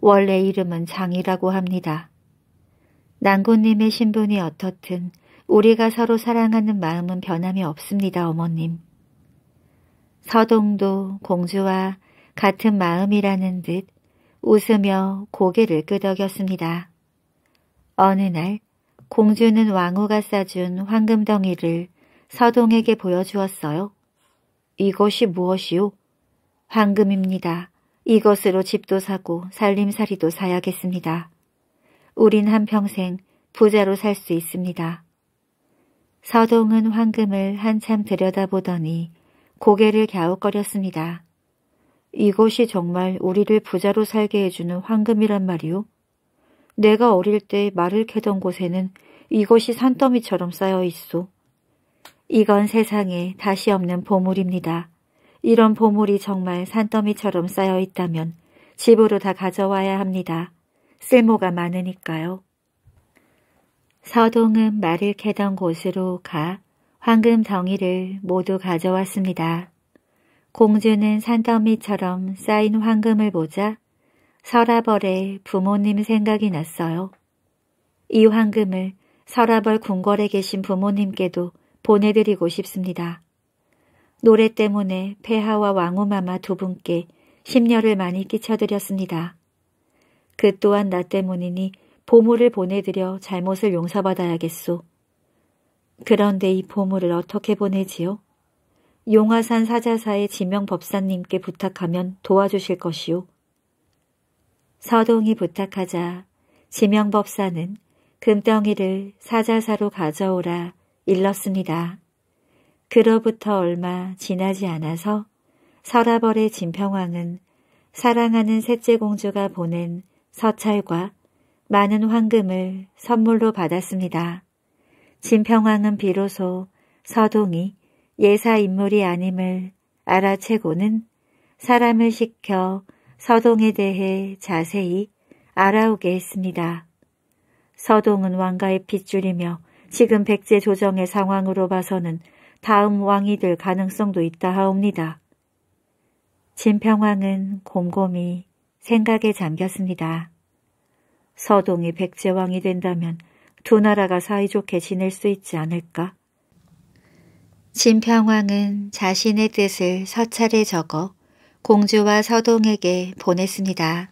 원래 이름은 장이라고 합니다. 난구님의 신분이 어떻든 우리가 서로 사랑하는 마음은 변함이 없습니다, 어머님. 서동도 공주와 같은 마음이라는 듯 웃으며 고개를 끄덕였습니다. 어느 날 공주는 왕후가 싸준 황금덩이를 서동에게 보여주었어요. 이것이 무엇이요? 황금입니다. 이것으로 집도 사고 살림살이도 사야겠습니다. 우린 한평생 부자로 살 수 있습니다. 서동은 황금을 한참 들여다보더니 고개를 갸웃거렸습니다. 이것이 정말 우리를 부자로 살게 해주는 황금이란 말이오? 내가 어릴 때 말을 캐던 곳에는 이것이 산더미처럼 쌓여있소. 이건 세상에 다시 없는 보물입니다. 이런 보물이 정말 산더미처럼 쌓여있다면 집으로 다 가져와야 합니다. 쓸모가 많으니까요. 서동은 말을 캐던 곳으로 가 황금 덩이를 모두 가져왔습니다. 공주는 산더미처럼 쌓인 황금을 보자 서라벌의 부모님 생각이 났어요. 이 황금을 서라벌 궁궐에 계신 부모님께도 보내드리고 싶습니다. 노래 때문에 폐하와 왕후마마 두 분께 심려를 많이 끼쳐드렸습니다. 그 또한 나 때문이니 보물을 보내드려 잘못을 용서받아야겠소. 그런데 이 보물을 어떻게 보내지요? 용화산 사자사의 지명법사님께 부탁하면 도와주실 것이오. 서동이 부탁하자 지명법사는 금덩이를 사자사로 가져오라 일렀습니다. 그로부터 얼마 지나지 않아서 서라벌의 진평왕은 사랑하는 셋째 공주가 보낸 서찰과 많은 황금을 선물로 받았습니다. 진평왕은 비로소 서동이 예사 인물이 아님을 알아채고는 사람을 시켜 서동에 대해 자세히 알아오게 했습니다. 서동은 왕가의 핏줄이며 지금 백제 조정의 상황으로 봐서는 다음 왕이 될 가능성도 있다 하옵니다. 진평왕은 곰곰이 생각에 잠겼습니다. 서동이 백제왕이 된다면 두 나라가 사이좋게 지낼 수 있지 않을까? 진평왕은 자신의 뜻을 서찰에 적어 공주와 서동에게 보냈습니다.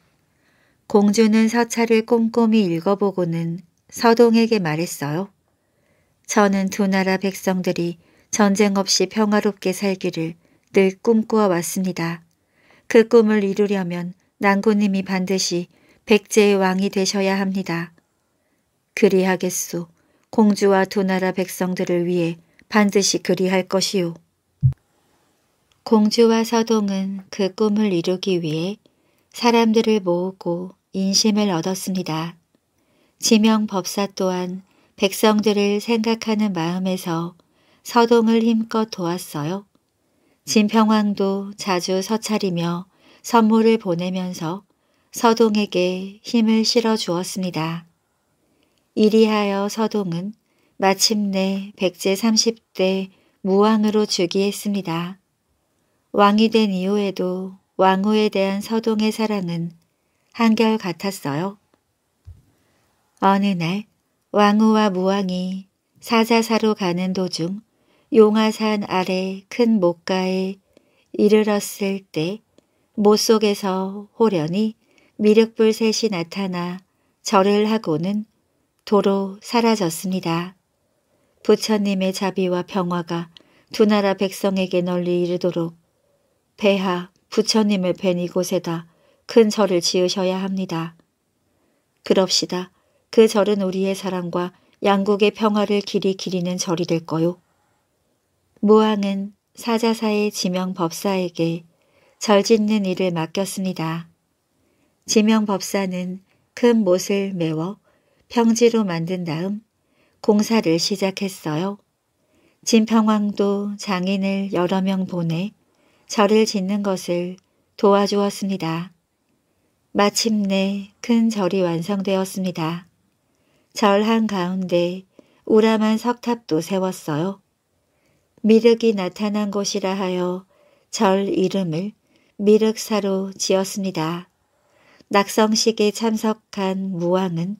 공주는 서찰을 꼼꼼히 읽어보고는 서동에게 말했어요. 저는 두 나라 백성들이 전쟁 없이 평화롭게 살기를 늘 꿈꾸어 왔습니다. 그 꿈을 이루려면 난구님이 반드시 백제의 왕이 되셔야 합니다. 그리하겠소. 공주와 두 나라 백성들을 위해 반드시 그리할 것이오. 공주와 서동은 그 꿈을 이루기 위해 사람들을 모으고 인심을 얻었습니다. 지명법사 또한 백성들을 생각하는 마음에서 서동을 힘껏 도왔어요. 진평왕도 자주 서찰이며 선물을 보내면서 서동에게 힘을 실어주었습니다. 이리하여 서동은 마침내 백제 30대 무왕으로 즉위했습니다. 왕이 된 이후에도 왕후에 대한 서동의 사랑은 한결같았어요. 어느 날 왕후와 무왕이 사자사로 가는 도중 용화산 아래 큰 못가에 이르렀을 때 못 속에서 호련이 미륵불 셋이 나타나 절을 하고는 도로 사라졌습니다. 부처님의 자비와 평화가 두 나라 백성에게 널리 이르도록 배하 부처님을 뵌 이곳에다 큰 절을 지으셔야 합니다. 그럽시다. 그 절은 우리의 사랑과 양국의 평화를 길이 기리는 절이 될 거요. 무왕은 사자사의 지명법사에게 절 짓는 일을 맡겼습니다. 지명법사는 큰 못을 메워 평지로 만든 다음 공사를 시작했어요. 진평왕도 장인을 여러 명 보내 절을 짓는 것을 도와주었습니다. 마침내 큰 절이 완성되었습니다. 절 한가운데 우람한 석탑도 세웠어요. 미륵이 나타난 곳이라 하여 절 이름을 미륵사로 지었습니다. 낙성식에 참석한 무왕은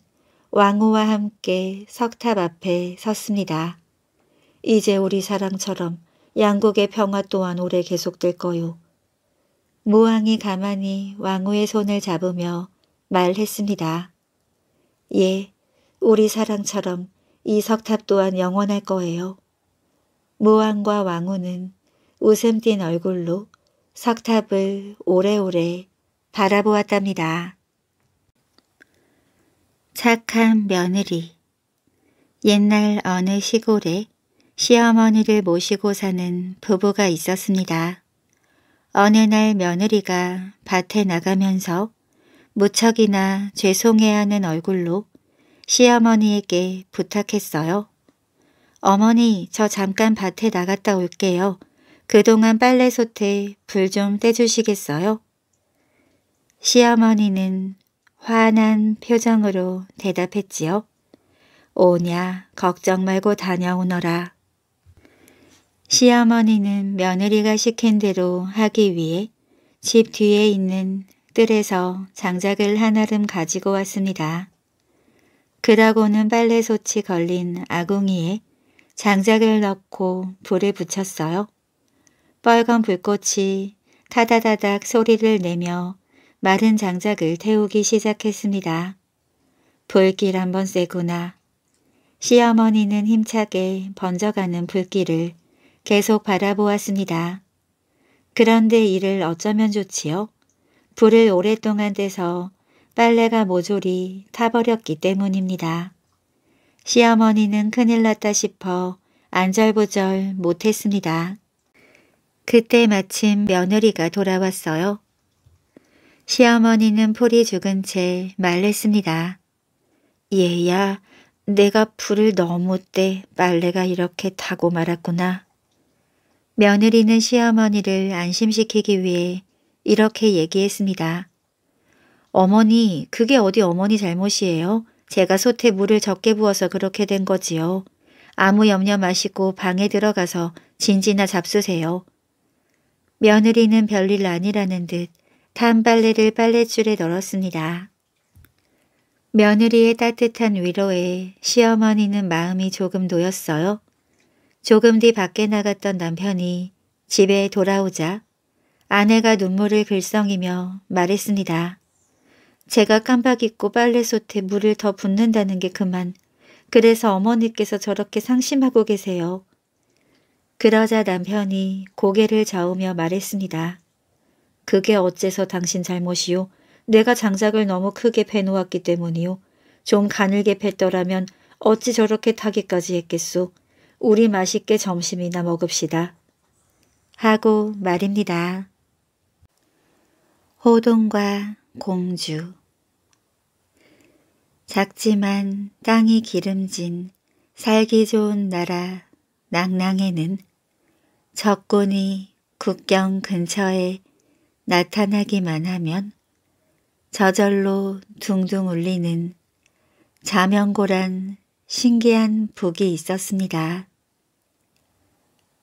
왕후와 함께 석탑 앞에 섰습니다. 이제 우리 사랑처럼 양국의 평화 또한 오래 계속될 거요. 무왕이 가만히 왕후의 손을 잡으며 말했습니다. 예, 우리 사랑처럼 이 석탑 또한 영원할 거예요. 무왕과 왕후는 웃음 띤 얼굴로 석탑을 오래오래 바라보았답니다. 착한 며느리. 옛날 어느 시골에 시어머니를 모시고 사는 부부가 있었습니다. 어느 날 며느리가 밭에 나가면서 무척이나 죄송해하는 얼굴로 시어머니에게 부탁했어요. 어머니, 저 잠깐 밭에 나갔다 올게요. 그동안 빨래솥에 불 좀 떼주시겠어요? 시어머니는 환한 표정으로 대답했지요. 오냐, 걱정 말고 다녀오너라. 시어머니는 며느리가 시킨 대로 하기 위해 집 뒤에 있는 뜰에서 장작을 한 아름 가지고 왔습니다. 그러고는 빨래솥이 걸린 아궁이에 장작을 넣고 불을 붙였어요. 빨간 불꽃이 타다다닥 소리를 내며 마른 장작을 태우기 시작했습니다. 불길 한번 쐬구나. 시어머니는 힘차게 번져가는 불길을 계속 바라보았습니다. 그런데 이를 어쩌면 좋지요? 불을 오랫동안 떼서 빨래가 모조리 타버렸기 때문입니다. 시어머니는 큰일 났다 싶어 안절부절 못했습니다. 그때 마침 며느리가 돌아왔어요. 시어머니는 풀이 죽은 채 말했습니다. 얘야, 내가 풀을 너무 떼 빨래가 이렇게 타고 말았구나. 며느리는 시어머니를 안심시키기 위해 이렇게 얘기했습니다. 어머니, 그게 어디 어머니 잘못이에요? 제가 솥에 물을 적게 부어서 그렇게 된 거지요. 아무 염려 마시고 방에 들어가서 진지나 잡수세요. 며느리는 별일 아니라는 듯 탄빨래를 빨랫줄에 널었습니다. 며느리의 따뜻한 위로에 시어머니는 마음이 조금 놓였어요. 조금 뒤 밖에 나갔던 남편이 집에 돌아오자 아내가 눈물을 글썽이며 말했습니다. 제가 깜빡 잊고 빨래솥에 물을 더 붓는다는 게 그만. 그래서 어머니께서 저렇게 상심하고 계세요. 그러자 남편이 고개를 저으며 말했습니다. 그게 어째서 당신 잘못이요? 내가 장작을 너무 크게 패놓았기 때문이요. 좀 가늘게 팼더라면 어찌 저렇게 타기까지 했겠소. 우리 맛있게 점심이나 먹읍시다. 하고 말입니다. 호동과 공주. 작지만 땅이 기름진 살기 좋은 나라 낙랑에는 적군이 국경 근처에 나타나기만 하면 저절로 둥둥 울리는 자명고란 신기한 북이 있었습니다.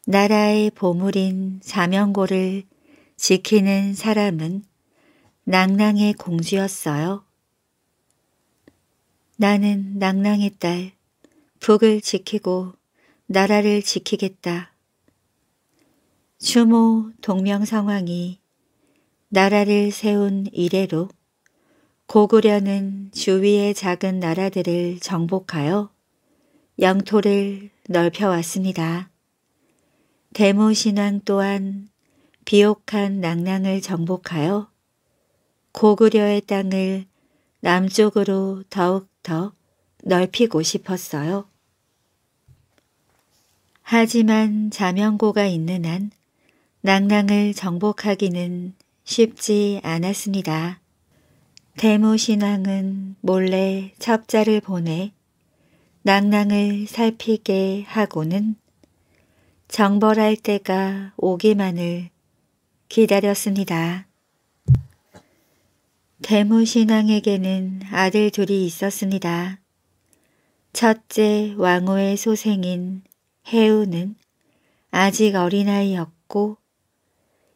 나라의 보물인 자명고를 지키는 사람은 낙랑의 공주였어요. 나는 낭랑의 딸, 북을 지키고 나라를 지키겠다. 추모 동명성황이 나라를 세운 이래로 고구려는 주위의 작은 나라들을 정복하여 영토를 넓혀왔습니다. 대모신왕 또한 비옥한 낭랑을 정복하여 고구려의 땅을 남쪽으로 더욱더 넓히고 싶었어요. 하지만 자명고가 있는 한 낭랑을 정복하기는 쉽지 않았습니다. 대무신왕은 몰래 첩자를 보내 낭랑을 살피게 하고는 정벌할 때가 오기만을 기다렸습니다. 대무신왕에게는 아들 둘이 있었습니다. 첫째 왕후의 소생인 해우는 아직 어린아이였고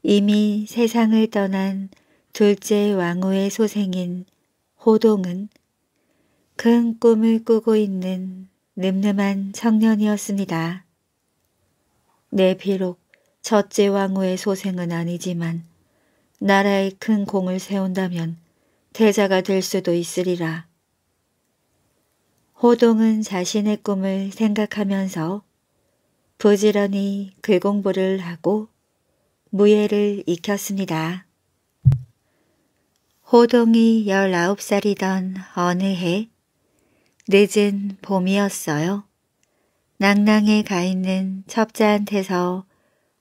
이미 세상을 떠난 둘째 왕후의 소생인 호동은 큰 꿈을 꾸고 있는 늠름한 청년이었습니다. 내 비록 첫째 왕후의 소생은 아니지만 나라에 큰 공을 세운다면 태자가 될 수도 있으리라. 호동은 자신의 꿈을 생각하면서 부지런히 글공부를 하고 무예를 익혔습니다. 호동이 19살이던 어느 해, 늦은 봄이었어요. 낭랑에 가 있는 첩자한테서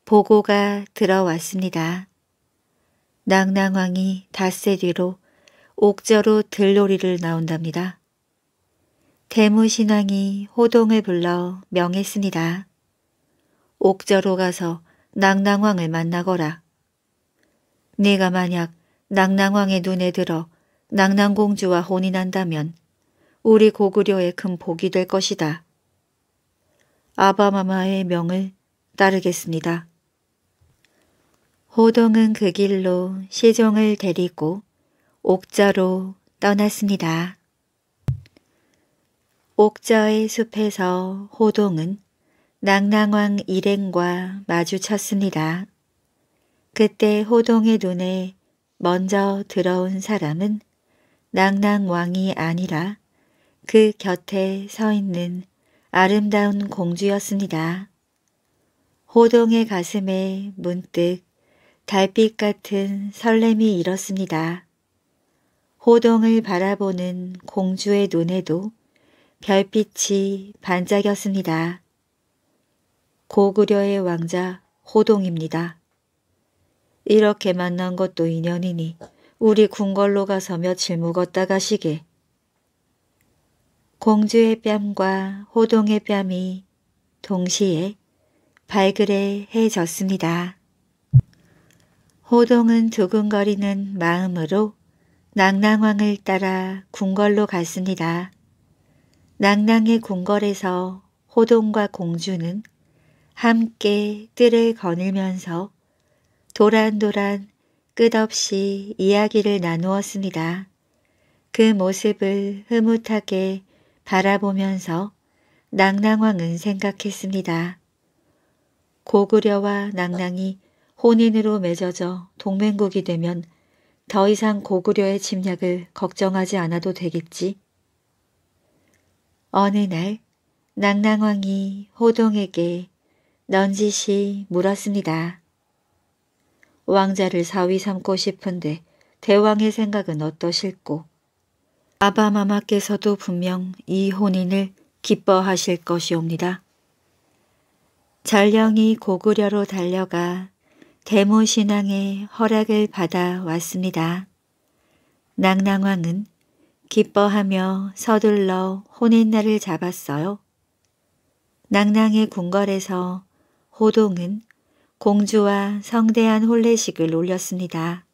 보고가 들어왔습니다. 낭랑왕이 닷새 뒤로 옥저로 들놀이를 나온답니다. 대무신왕이 호동을 불러 명했습니다. 옥저로 가서 낭랑왕을 만나거라. 네가 만약 낭랑왕의 눈에 들어 낭랑공주와 혼인한다면 우리 고구려의 큰 복이 될 것이다. 아바마마의 명을 따르겠습니다. 호동은 그 길로 시종을 데리고 옥저로 떠났습니다. 옥저의 숲에서 호동은 낭랑왕 일행과 마주쳤습니다. 그때 호동의 눈에 먼저 들어온 사람은 낭랑왕이 아니라 그 곁에 서 있는 아름다운 공주였습니다. 호동의 가슴에 문득 달빛 같은 설렘이 일었습니다. 호동을 바라보는 공주의 눈에도 별빛이 반짝였습니다. 고구려의 왕자 호동입니다. 이렇게 만난 것도 인연이니 우리 궁궐로 가서 며칠 묵었다 가시게. 공주의 뺨과 호동의 뺨이 동시에 발그레해졌습니다. 호동은 두근거리는 마음으로 낭랑왕을 따라 궁궐로 갔습니다. 낭랑의 궁궐에서 호동과 공주는 함께 뜰을 거닐면서 도란도란 끝없이 이야기를 나누었습니다. 그 모습을 흐뭇하게 바라보면서 낭랑왕은 생각했습니다. 고구려와 낭랑이 혼인으로 맺어져 동맹국이 되면 더 이상 고구려의 침략을 걱정하지 않아도 되겠지. 어느 날 낭랑왕이 호동에게 넌지시 물었습니다. 왕자를 사위 삼고 싶은데 대왕의 생각은 어떠실꼬? 아바마마께서도 분명 이 혼인을 기뻐하실 것이옵니다. 전령이 고구려로 달려가 대모신왕의 허락을 받아왔습니다. 낭랑왕은 기뻐하며 서둘러 혼인날을 잡았어요. 낭랑의 궁궐에서 호동은 공주와 성대한 혼례식을 올렸습니다.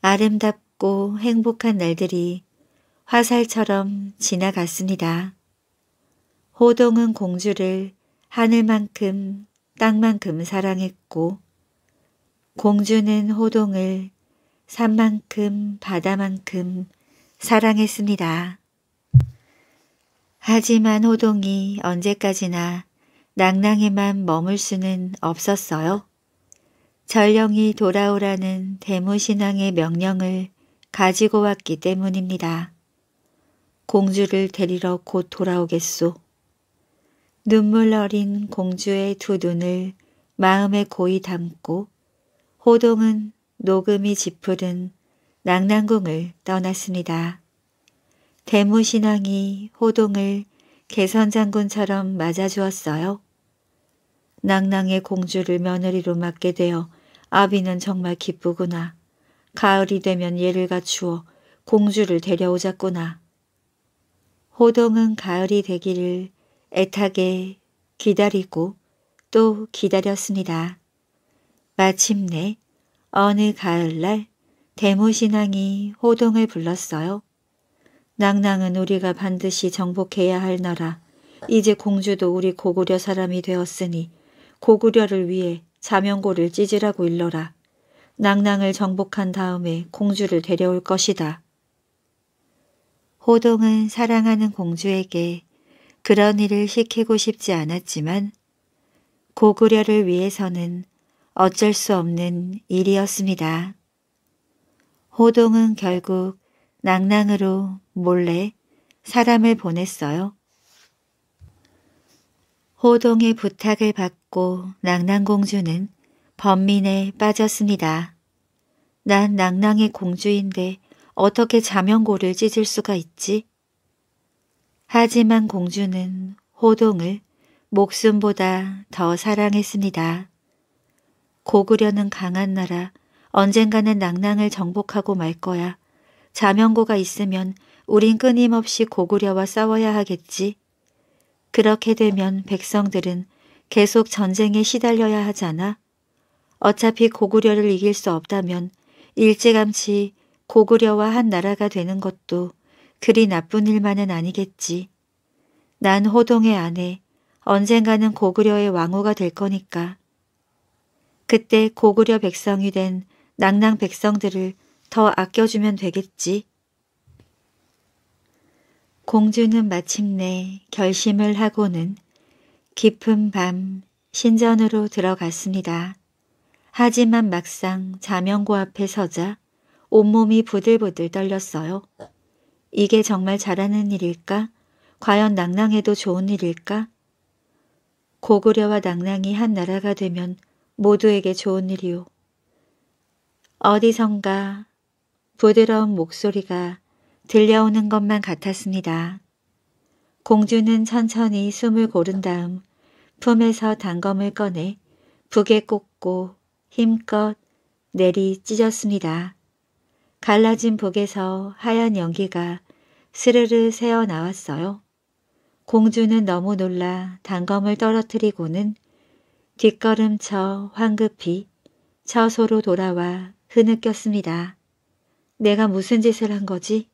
아름답고 행복한 날들이 화살처럼 지나갔습니다. 호동은 공주를 하늘만큼 땅만큼 사랑했고 공주는 호동을 산만큼 바다만큼 사랑했습니다. 하지만 호동이 언제까지나 낭낭에만 머물 수는 없었어요. 전령이 돌아오라는 대무신왕의 명령을 가지고 왔기 때문입니다. 공주를 데리러 곧 돌아오겠소. 눈물 어린 공주의 두 눈을 마음에 고이 담고 호동은 노금이 짙푸른 낭랑궁을 떠났습니다. 대무신왕이 호동을 개선장군처럼 맞아주었어요. 낭랑의 공주를 며느리로 맡게 되어 아비는 정말 기쁘구나. 가을이 되면 예를 갖추어 공주를 데려오자꾸나. 호동은 가을이 되기를 애타게 기다리고 또 기다렸습니다. 마침내 어느 가을날 대무신왕이 호동을 불렀어요. 낭낭은 우리가 반드시 정복해야 할 나라. 이제 공주도 우리 고구려 사람이 되었으니 고구려를 위해 자명고를 찢으라고 일러라. 낭낭을 정복한 다음에 공주를 데려올 것이다. 호동은 사랑하는 공주에게 그런 일을 시키고 싶지 않았지만 고구려를 위해서는 어쩔 수 없는 일이었습니다. 호동은 결국 낭낭으로 몰래 사람을 보냈어요. 호동의 부탁을 받고 낭낭공주는 번민에 빠졌습니다. 난 낭낭의 공주인데 어떻게 자명고를 찢을 수가 있지? 하지만 공주는 호동을 목숨보다 더 사랑했습니다. 고구려는 강한 나라, 언젠가는 낭낭을 정복하고 말 거야. 자명고가 있으면 우린 끊임없이 고구려와 싸워야 하겠지. 그렇게 되면 백성들은 계속 전쟁에 시달려야 하잖아. 어차피 고구려를 이길 수 없다면 일찌감치 고구려와 한 나라가 되는 것도 그리 나쁜 일만은 아니겠지. 난 호동의 아내, 언젠가는 고구려의 왕후가 될 거니까. 그때 고구려 백성이 된 낭낭 백성들을 더 아껴주면 되겠지. 공주는 마침내 결심을 하고는 깊은 밤 신전으로 들어갔습니다. 하지만 막상 자명고 앞에 서자 온몸이 부들부들 떨렸어요. 이게 정말 잘하는 일일까? 과연 낭낭에도 좋은 일일까? 고구려와 낭낭이 한 나라가 되면 모두에게 좋은 일이오. 어디선가 부드러운 목소리가 들려오는 것만 같았습니다. 공주는 천천히 숨을 고른 다음 품에서 단검을 꺼내 북에 꽂고 힘껏 내리 찢었습니다. 갈라진 북에서 하얀 연기가 스르르 새어나왔어요. 공주는 너무 놀라 단검을 떨어뜨리고는 뒷걸음쳐 황급히 처소로 돌아와 흐느꼈습니다. 내가 무슨 짓을 한 거지?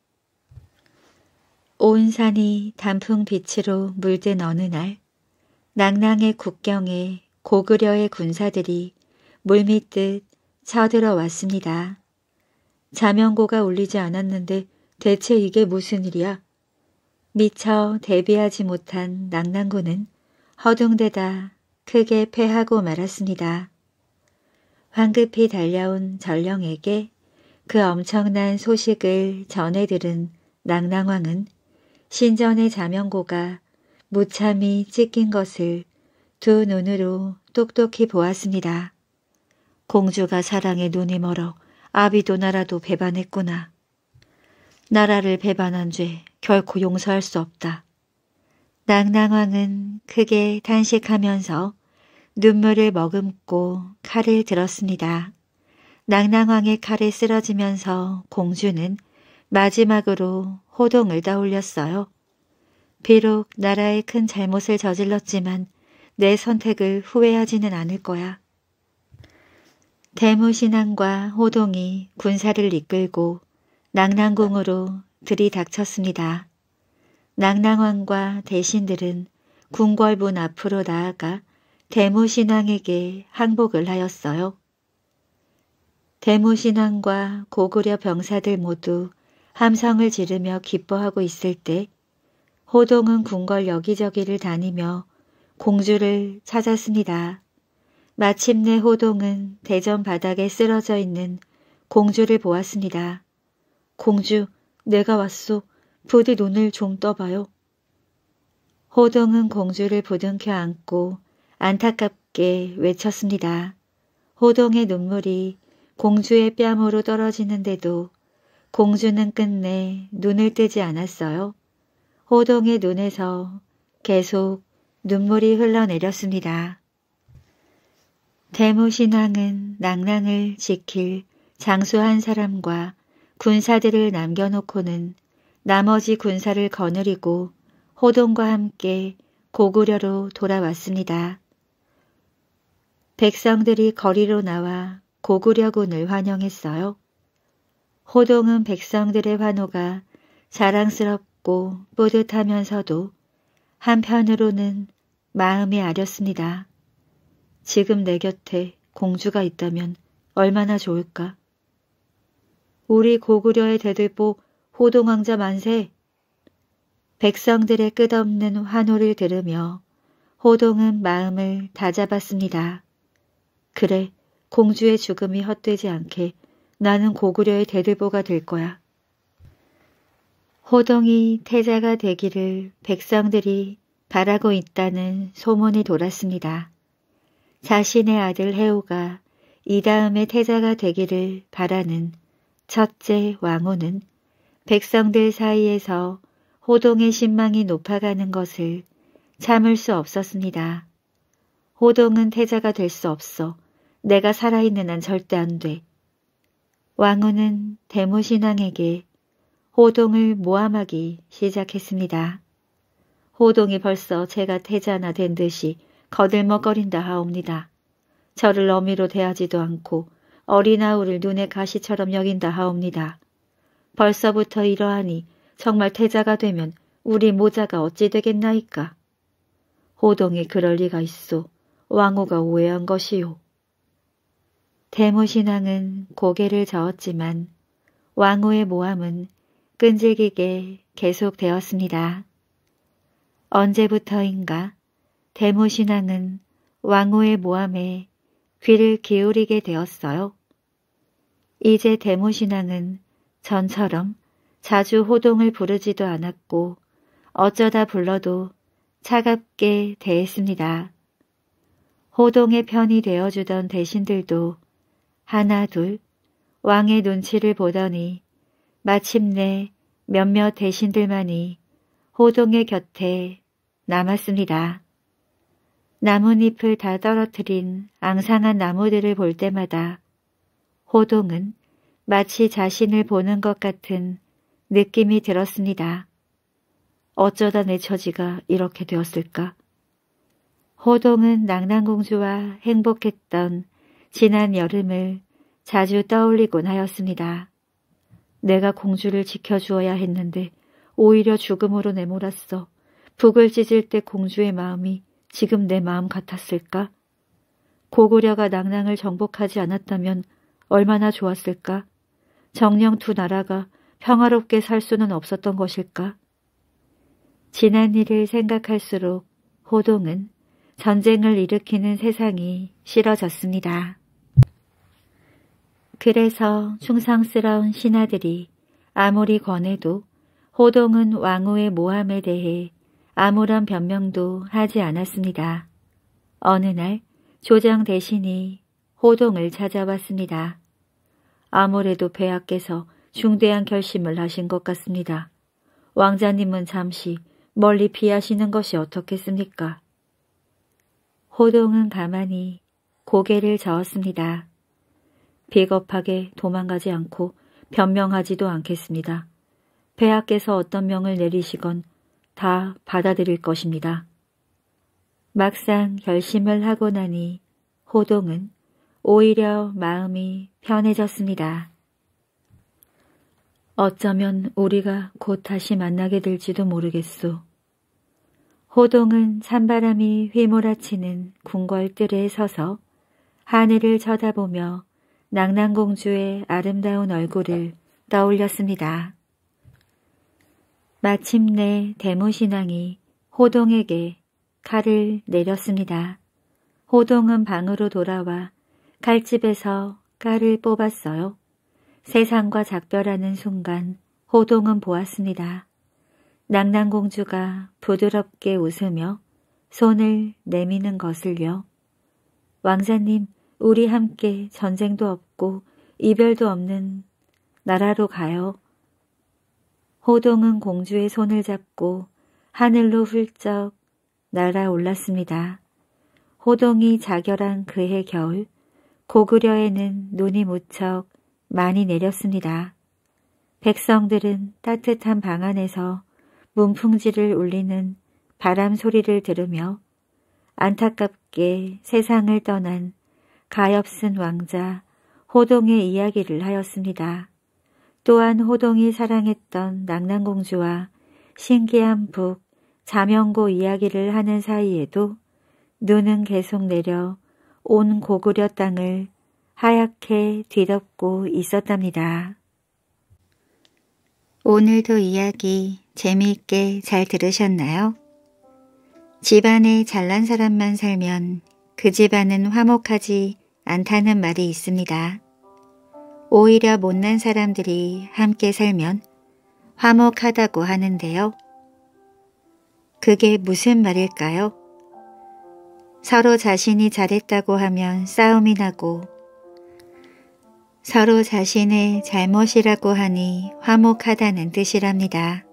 온 산이 단풍빛으로 물든 어느 날 낭낭의 국경에 고구려의 군사들이 물밀듯 쳐들어왔습니다. 자명고가 울리지 않았는데 대체 이게 무슨 일이야? 미처 대비하지 못한 낭낭군은 허둥대다 크게 패하고 말았습니다. 황급히 달려온 전령에게 그 엄청난 소식을 전해들은 낭낭왕은 신전의 자명고가 무참히 찢긴 것을 두 눈으로 똑똑히 보았습니다. 공주가 사랑에 눈이 멀어 아비도 나라도 배반했구나. 나라를 배반한 죄 결코 용서할 수 없다. 낭낭왕은 크게 탄식하면서 눈물을 머금고 칼을 들었습니다. 낭낭왕의 칼에 쓰러지면서 공주는 마지막으로 호동을 떠올렸어요. 비록 나라의 큰 잘못을 저질렀지만 내 선택을 후회하지는 않을 거야. 대무신왕과 호동이 군사를 이끌고 낭낭궁으로 들이닥쳤습니다. 낭낭왕과 대신들은 궁궐문 앞으로 나아가 대무신왕에게 항복을 하였어요. 대무신왕과 고구려 병사들 모두 함성을 지르며 기뻐하고 있을 때 호동은 궁궐 여기저기를 다니며 공주를 찾았습니다. 마침내 호동은 대전 바닥에 쓰러져 있는 공주를 보았습니다. 공주, 내가 왔소. 부디 눈을 좀 떠봐요. 호동은 공주를 부둥켜 안고 안타깝게 외쳤습니다. 호동의 눈물이 공주의 뺨으로 떨어지는데도 공주는 끝내 눈을 뜨지 않았어요. 호동의 눈에서 계속 눈물이 흘러내렸습니다. 대무신왕은 낙랑을 지킬 장수 한 사람과 군사들을 남겨놓고는 나머지 군사를 거느리고 호동과 함께 고구려로 돌아왔습니다. 백성들이 거리로 나와 고구려군을 환영했어요. 호동은 백성들의 환호가 자랑스럽고 뿌듯하면서도 한편으로는 마음이 아렸습니다. 지금 내 곁에 공주가 있다면 얼마나 좋을까? 우리 고구려의 대들보 호동왕자 만세! 백성들의 끝없는 환호를 들으며 호동은 마음을 다잡았습니다. 그래, 공주의 죽음이 헛되지 않게 나는 고구려의 대들보가 될 거야. 호동이 태자가 되기를 백성들이 바라고 있다는 소문이 돌았습니다. 자신의 아들 해오가 이 다음에 태자가 되기를 바라는 첫째 왕후는 백성들 사이에서 호동의 신망이 높아가는 것을 참을 수 없었습니다. 호동은 태자가 될 수 없어. 내가 살아있는 한 절대 안 돼. 왕후는 대무신왕에게 호동을 모함하기 시작했습니다. 호동이 벌써 제가 태자나 된 듯이 거들먹거린다 하옵니다. 저를 어미로 대하지도 않고 어린아우를 눈의 가시처럼 여긴다 하옵니다. 벌써부터 이러하니 정말 태자가 되면 우리 모자가 어찌 되겠나이까? 호동이 그럴 리가 있소. 왕후가 오해한 것이요. 대무신왕은 고개를 저었지만 왕후의 모함은 끈질기게 계속되었습니다. 언제부터인가 대무신왕은 왕후의 모함에 귀를 기울이게 되었어요. 이제 대무신왕은 전처럼 자주 호동을 부르지도 않았고 어쩌다 불러도 차갑게 대했습니다. 호동의 편이 되어주던 대신들도 하나 둘 왕의 눈치를 보더니 마침내 몇몇 대신들만이 호동의 곁에 남았습니다. 나뭇잎을 다 떨어뜨린 앙상한 나무들을 볼 때마다 호동은 마치 자신을 보는 것 같은 느낌이 들었습니다. 어쩌다 내 처지가 이렇게 되었을까? 호동은 낙랑공주와 행복했던 지난 여름을 자주 떠올리곤 하였습니다. 내가 공주를 지켜주어야 했는데 오히려 죽음으로 내몰았어. 북을 찢을 때 공주의 마음이 지금 내 마음 같았을까? 고구려가 낙랑을 정복하지 않았다면 얼마나 좋았을까? 정녕 두 나라가 평화롭게 살 수는 없었던 것일까? 지난 일을 생각할수록 호동은 전쟁을 일으키는 세상이 싫어졌습니다. 그래서 충성스러운 신하들이 아무리 권해도 호동은 왕후의 모함에 대해 아무런 변명도 하지 않았습니다. 어느 날 조정 대신이 호동을 찾아왔습니다. 아무래도 폐하께서 중대한 결심을 하신 것 같습니다. 왕자님은 잠시 멀리 피하시는 것이 어떻겠습니까? 호동은 가만히 고개를 저었습니다. 비겁하게 도망가지 않고 변명하지도 않겠습니다. 폐하께서 어떤 명을 내리시건 다 받아들일 것입니다. 막상 결심을 하고 나니 호동은 오히려 마음이 편해졌습니다. 어쩌면 우리가 곧 다시 만나게 될지도 모르겠소. 호동은 찬바람이 휘몰아치는 궁궐뜰에 서서 하늘을 쳐다보며 낙랑공주의 아름다운 얼굴을 떠올렸습니다. 마침내 대무신왕이 호동에게 칼을 내렸습니다. 호동은 방으로 돌아와 칼집에서 칼을 뽑았어요. 세상과 작별하는 순간 호동은 보았습니다. 낭낭공주가 부드럽게 웃으며 손을 내미는 것을요. 왕자님, 우리 함께 전쟁도 없고 이별도 없는 나라로 가요. 호동은 공주의 손을 잡고 하늘로 훌쩍 날아올랐습니다. 호동이 자결한 그해 겨울, 고구려에는 눈이 무척 많이 내렸습니다. 백성들은 따뜻한 방 안에서 문풍지를 울리는 바람 소리를 들으며 안타깝게 세상을 떠난 가엾은 왕자 호동의 이야기를 하였습니다. 또한 호동이 사랑했던 낙랑공주와 신기한 북 자명고 이야기를 하는 사이에도 눈은 계속 내려 온 고구려 땅을 하얗게 뒤덮고 있었답니다. 오늘도 이야기 재미있게 잘 들으셨나요? 집안에 잘난 사람만 살면 그 집안은 화목하지 않다는 말이 있습니다. 오히려 못난 사람들이 함께 살면 화목하다고 하는데요. 그게 무슨 말일까요? 서로 자신이 잘했다고 하면 싸움이 나고 서로 자신의 잘못이라고 하니 화목하다는 뜻이랍니다.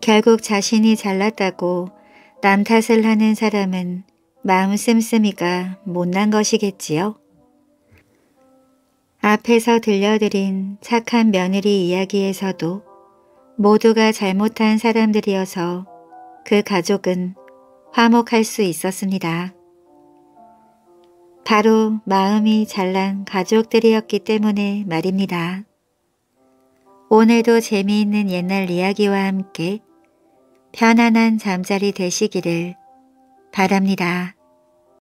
결국 자신이 잘났다고 남 탓을 하는 사람은 마음 씀씀이가 못난 것이겠지요. 앞에서 들려드린 착한 며느리 이야기에서도 모두가 잘못한 사람들이어서 그 가족은 화목할 수 있었습니다. 바로 마음이 잘난 가족들이었기 때문에 말입니다. 오늘도 재미있는 옛날 이야기와 함께 편안한 잠자리 되시기를 바랍니다.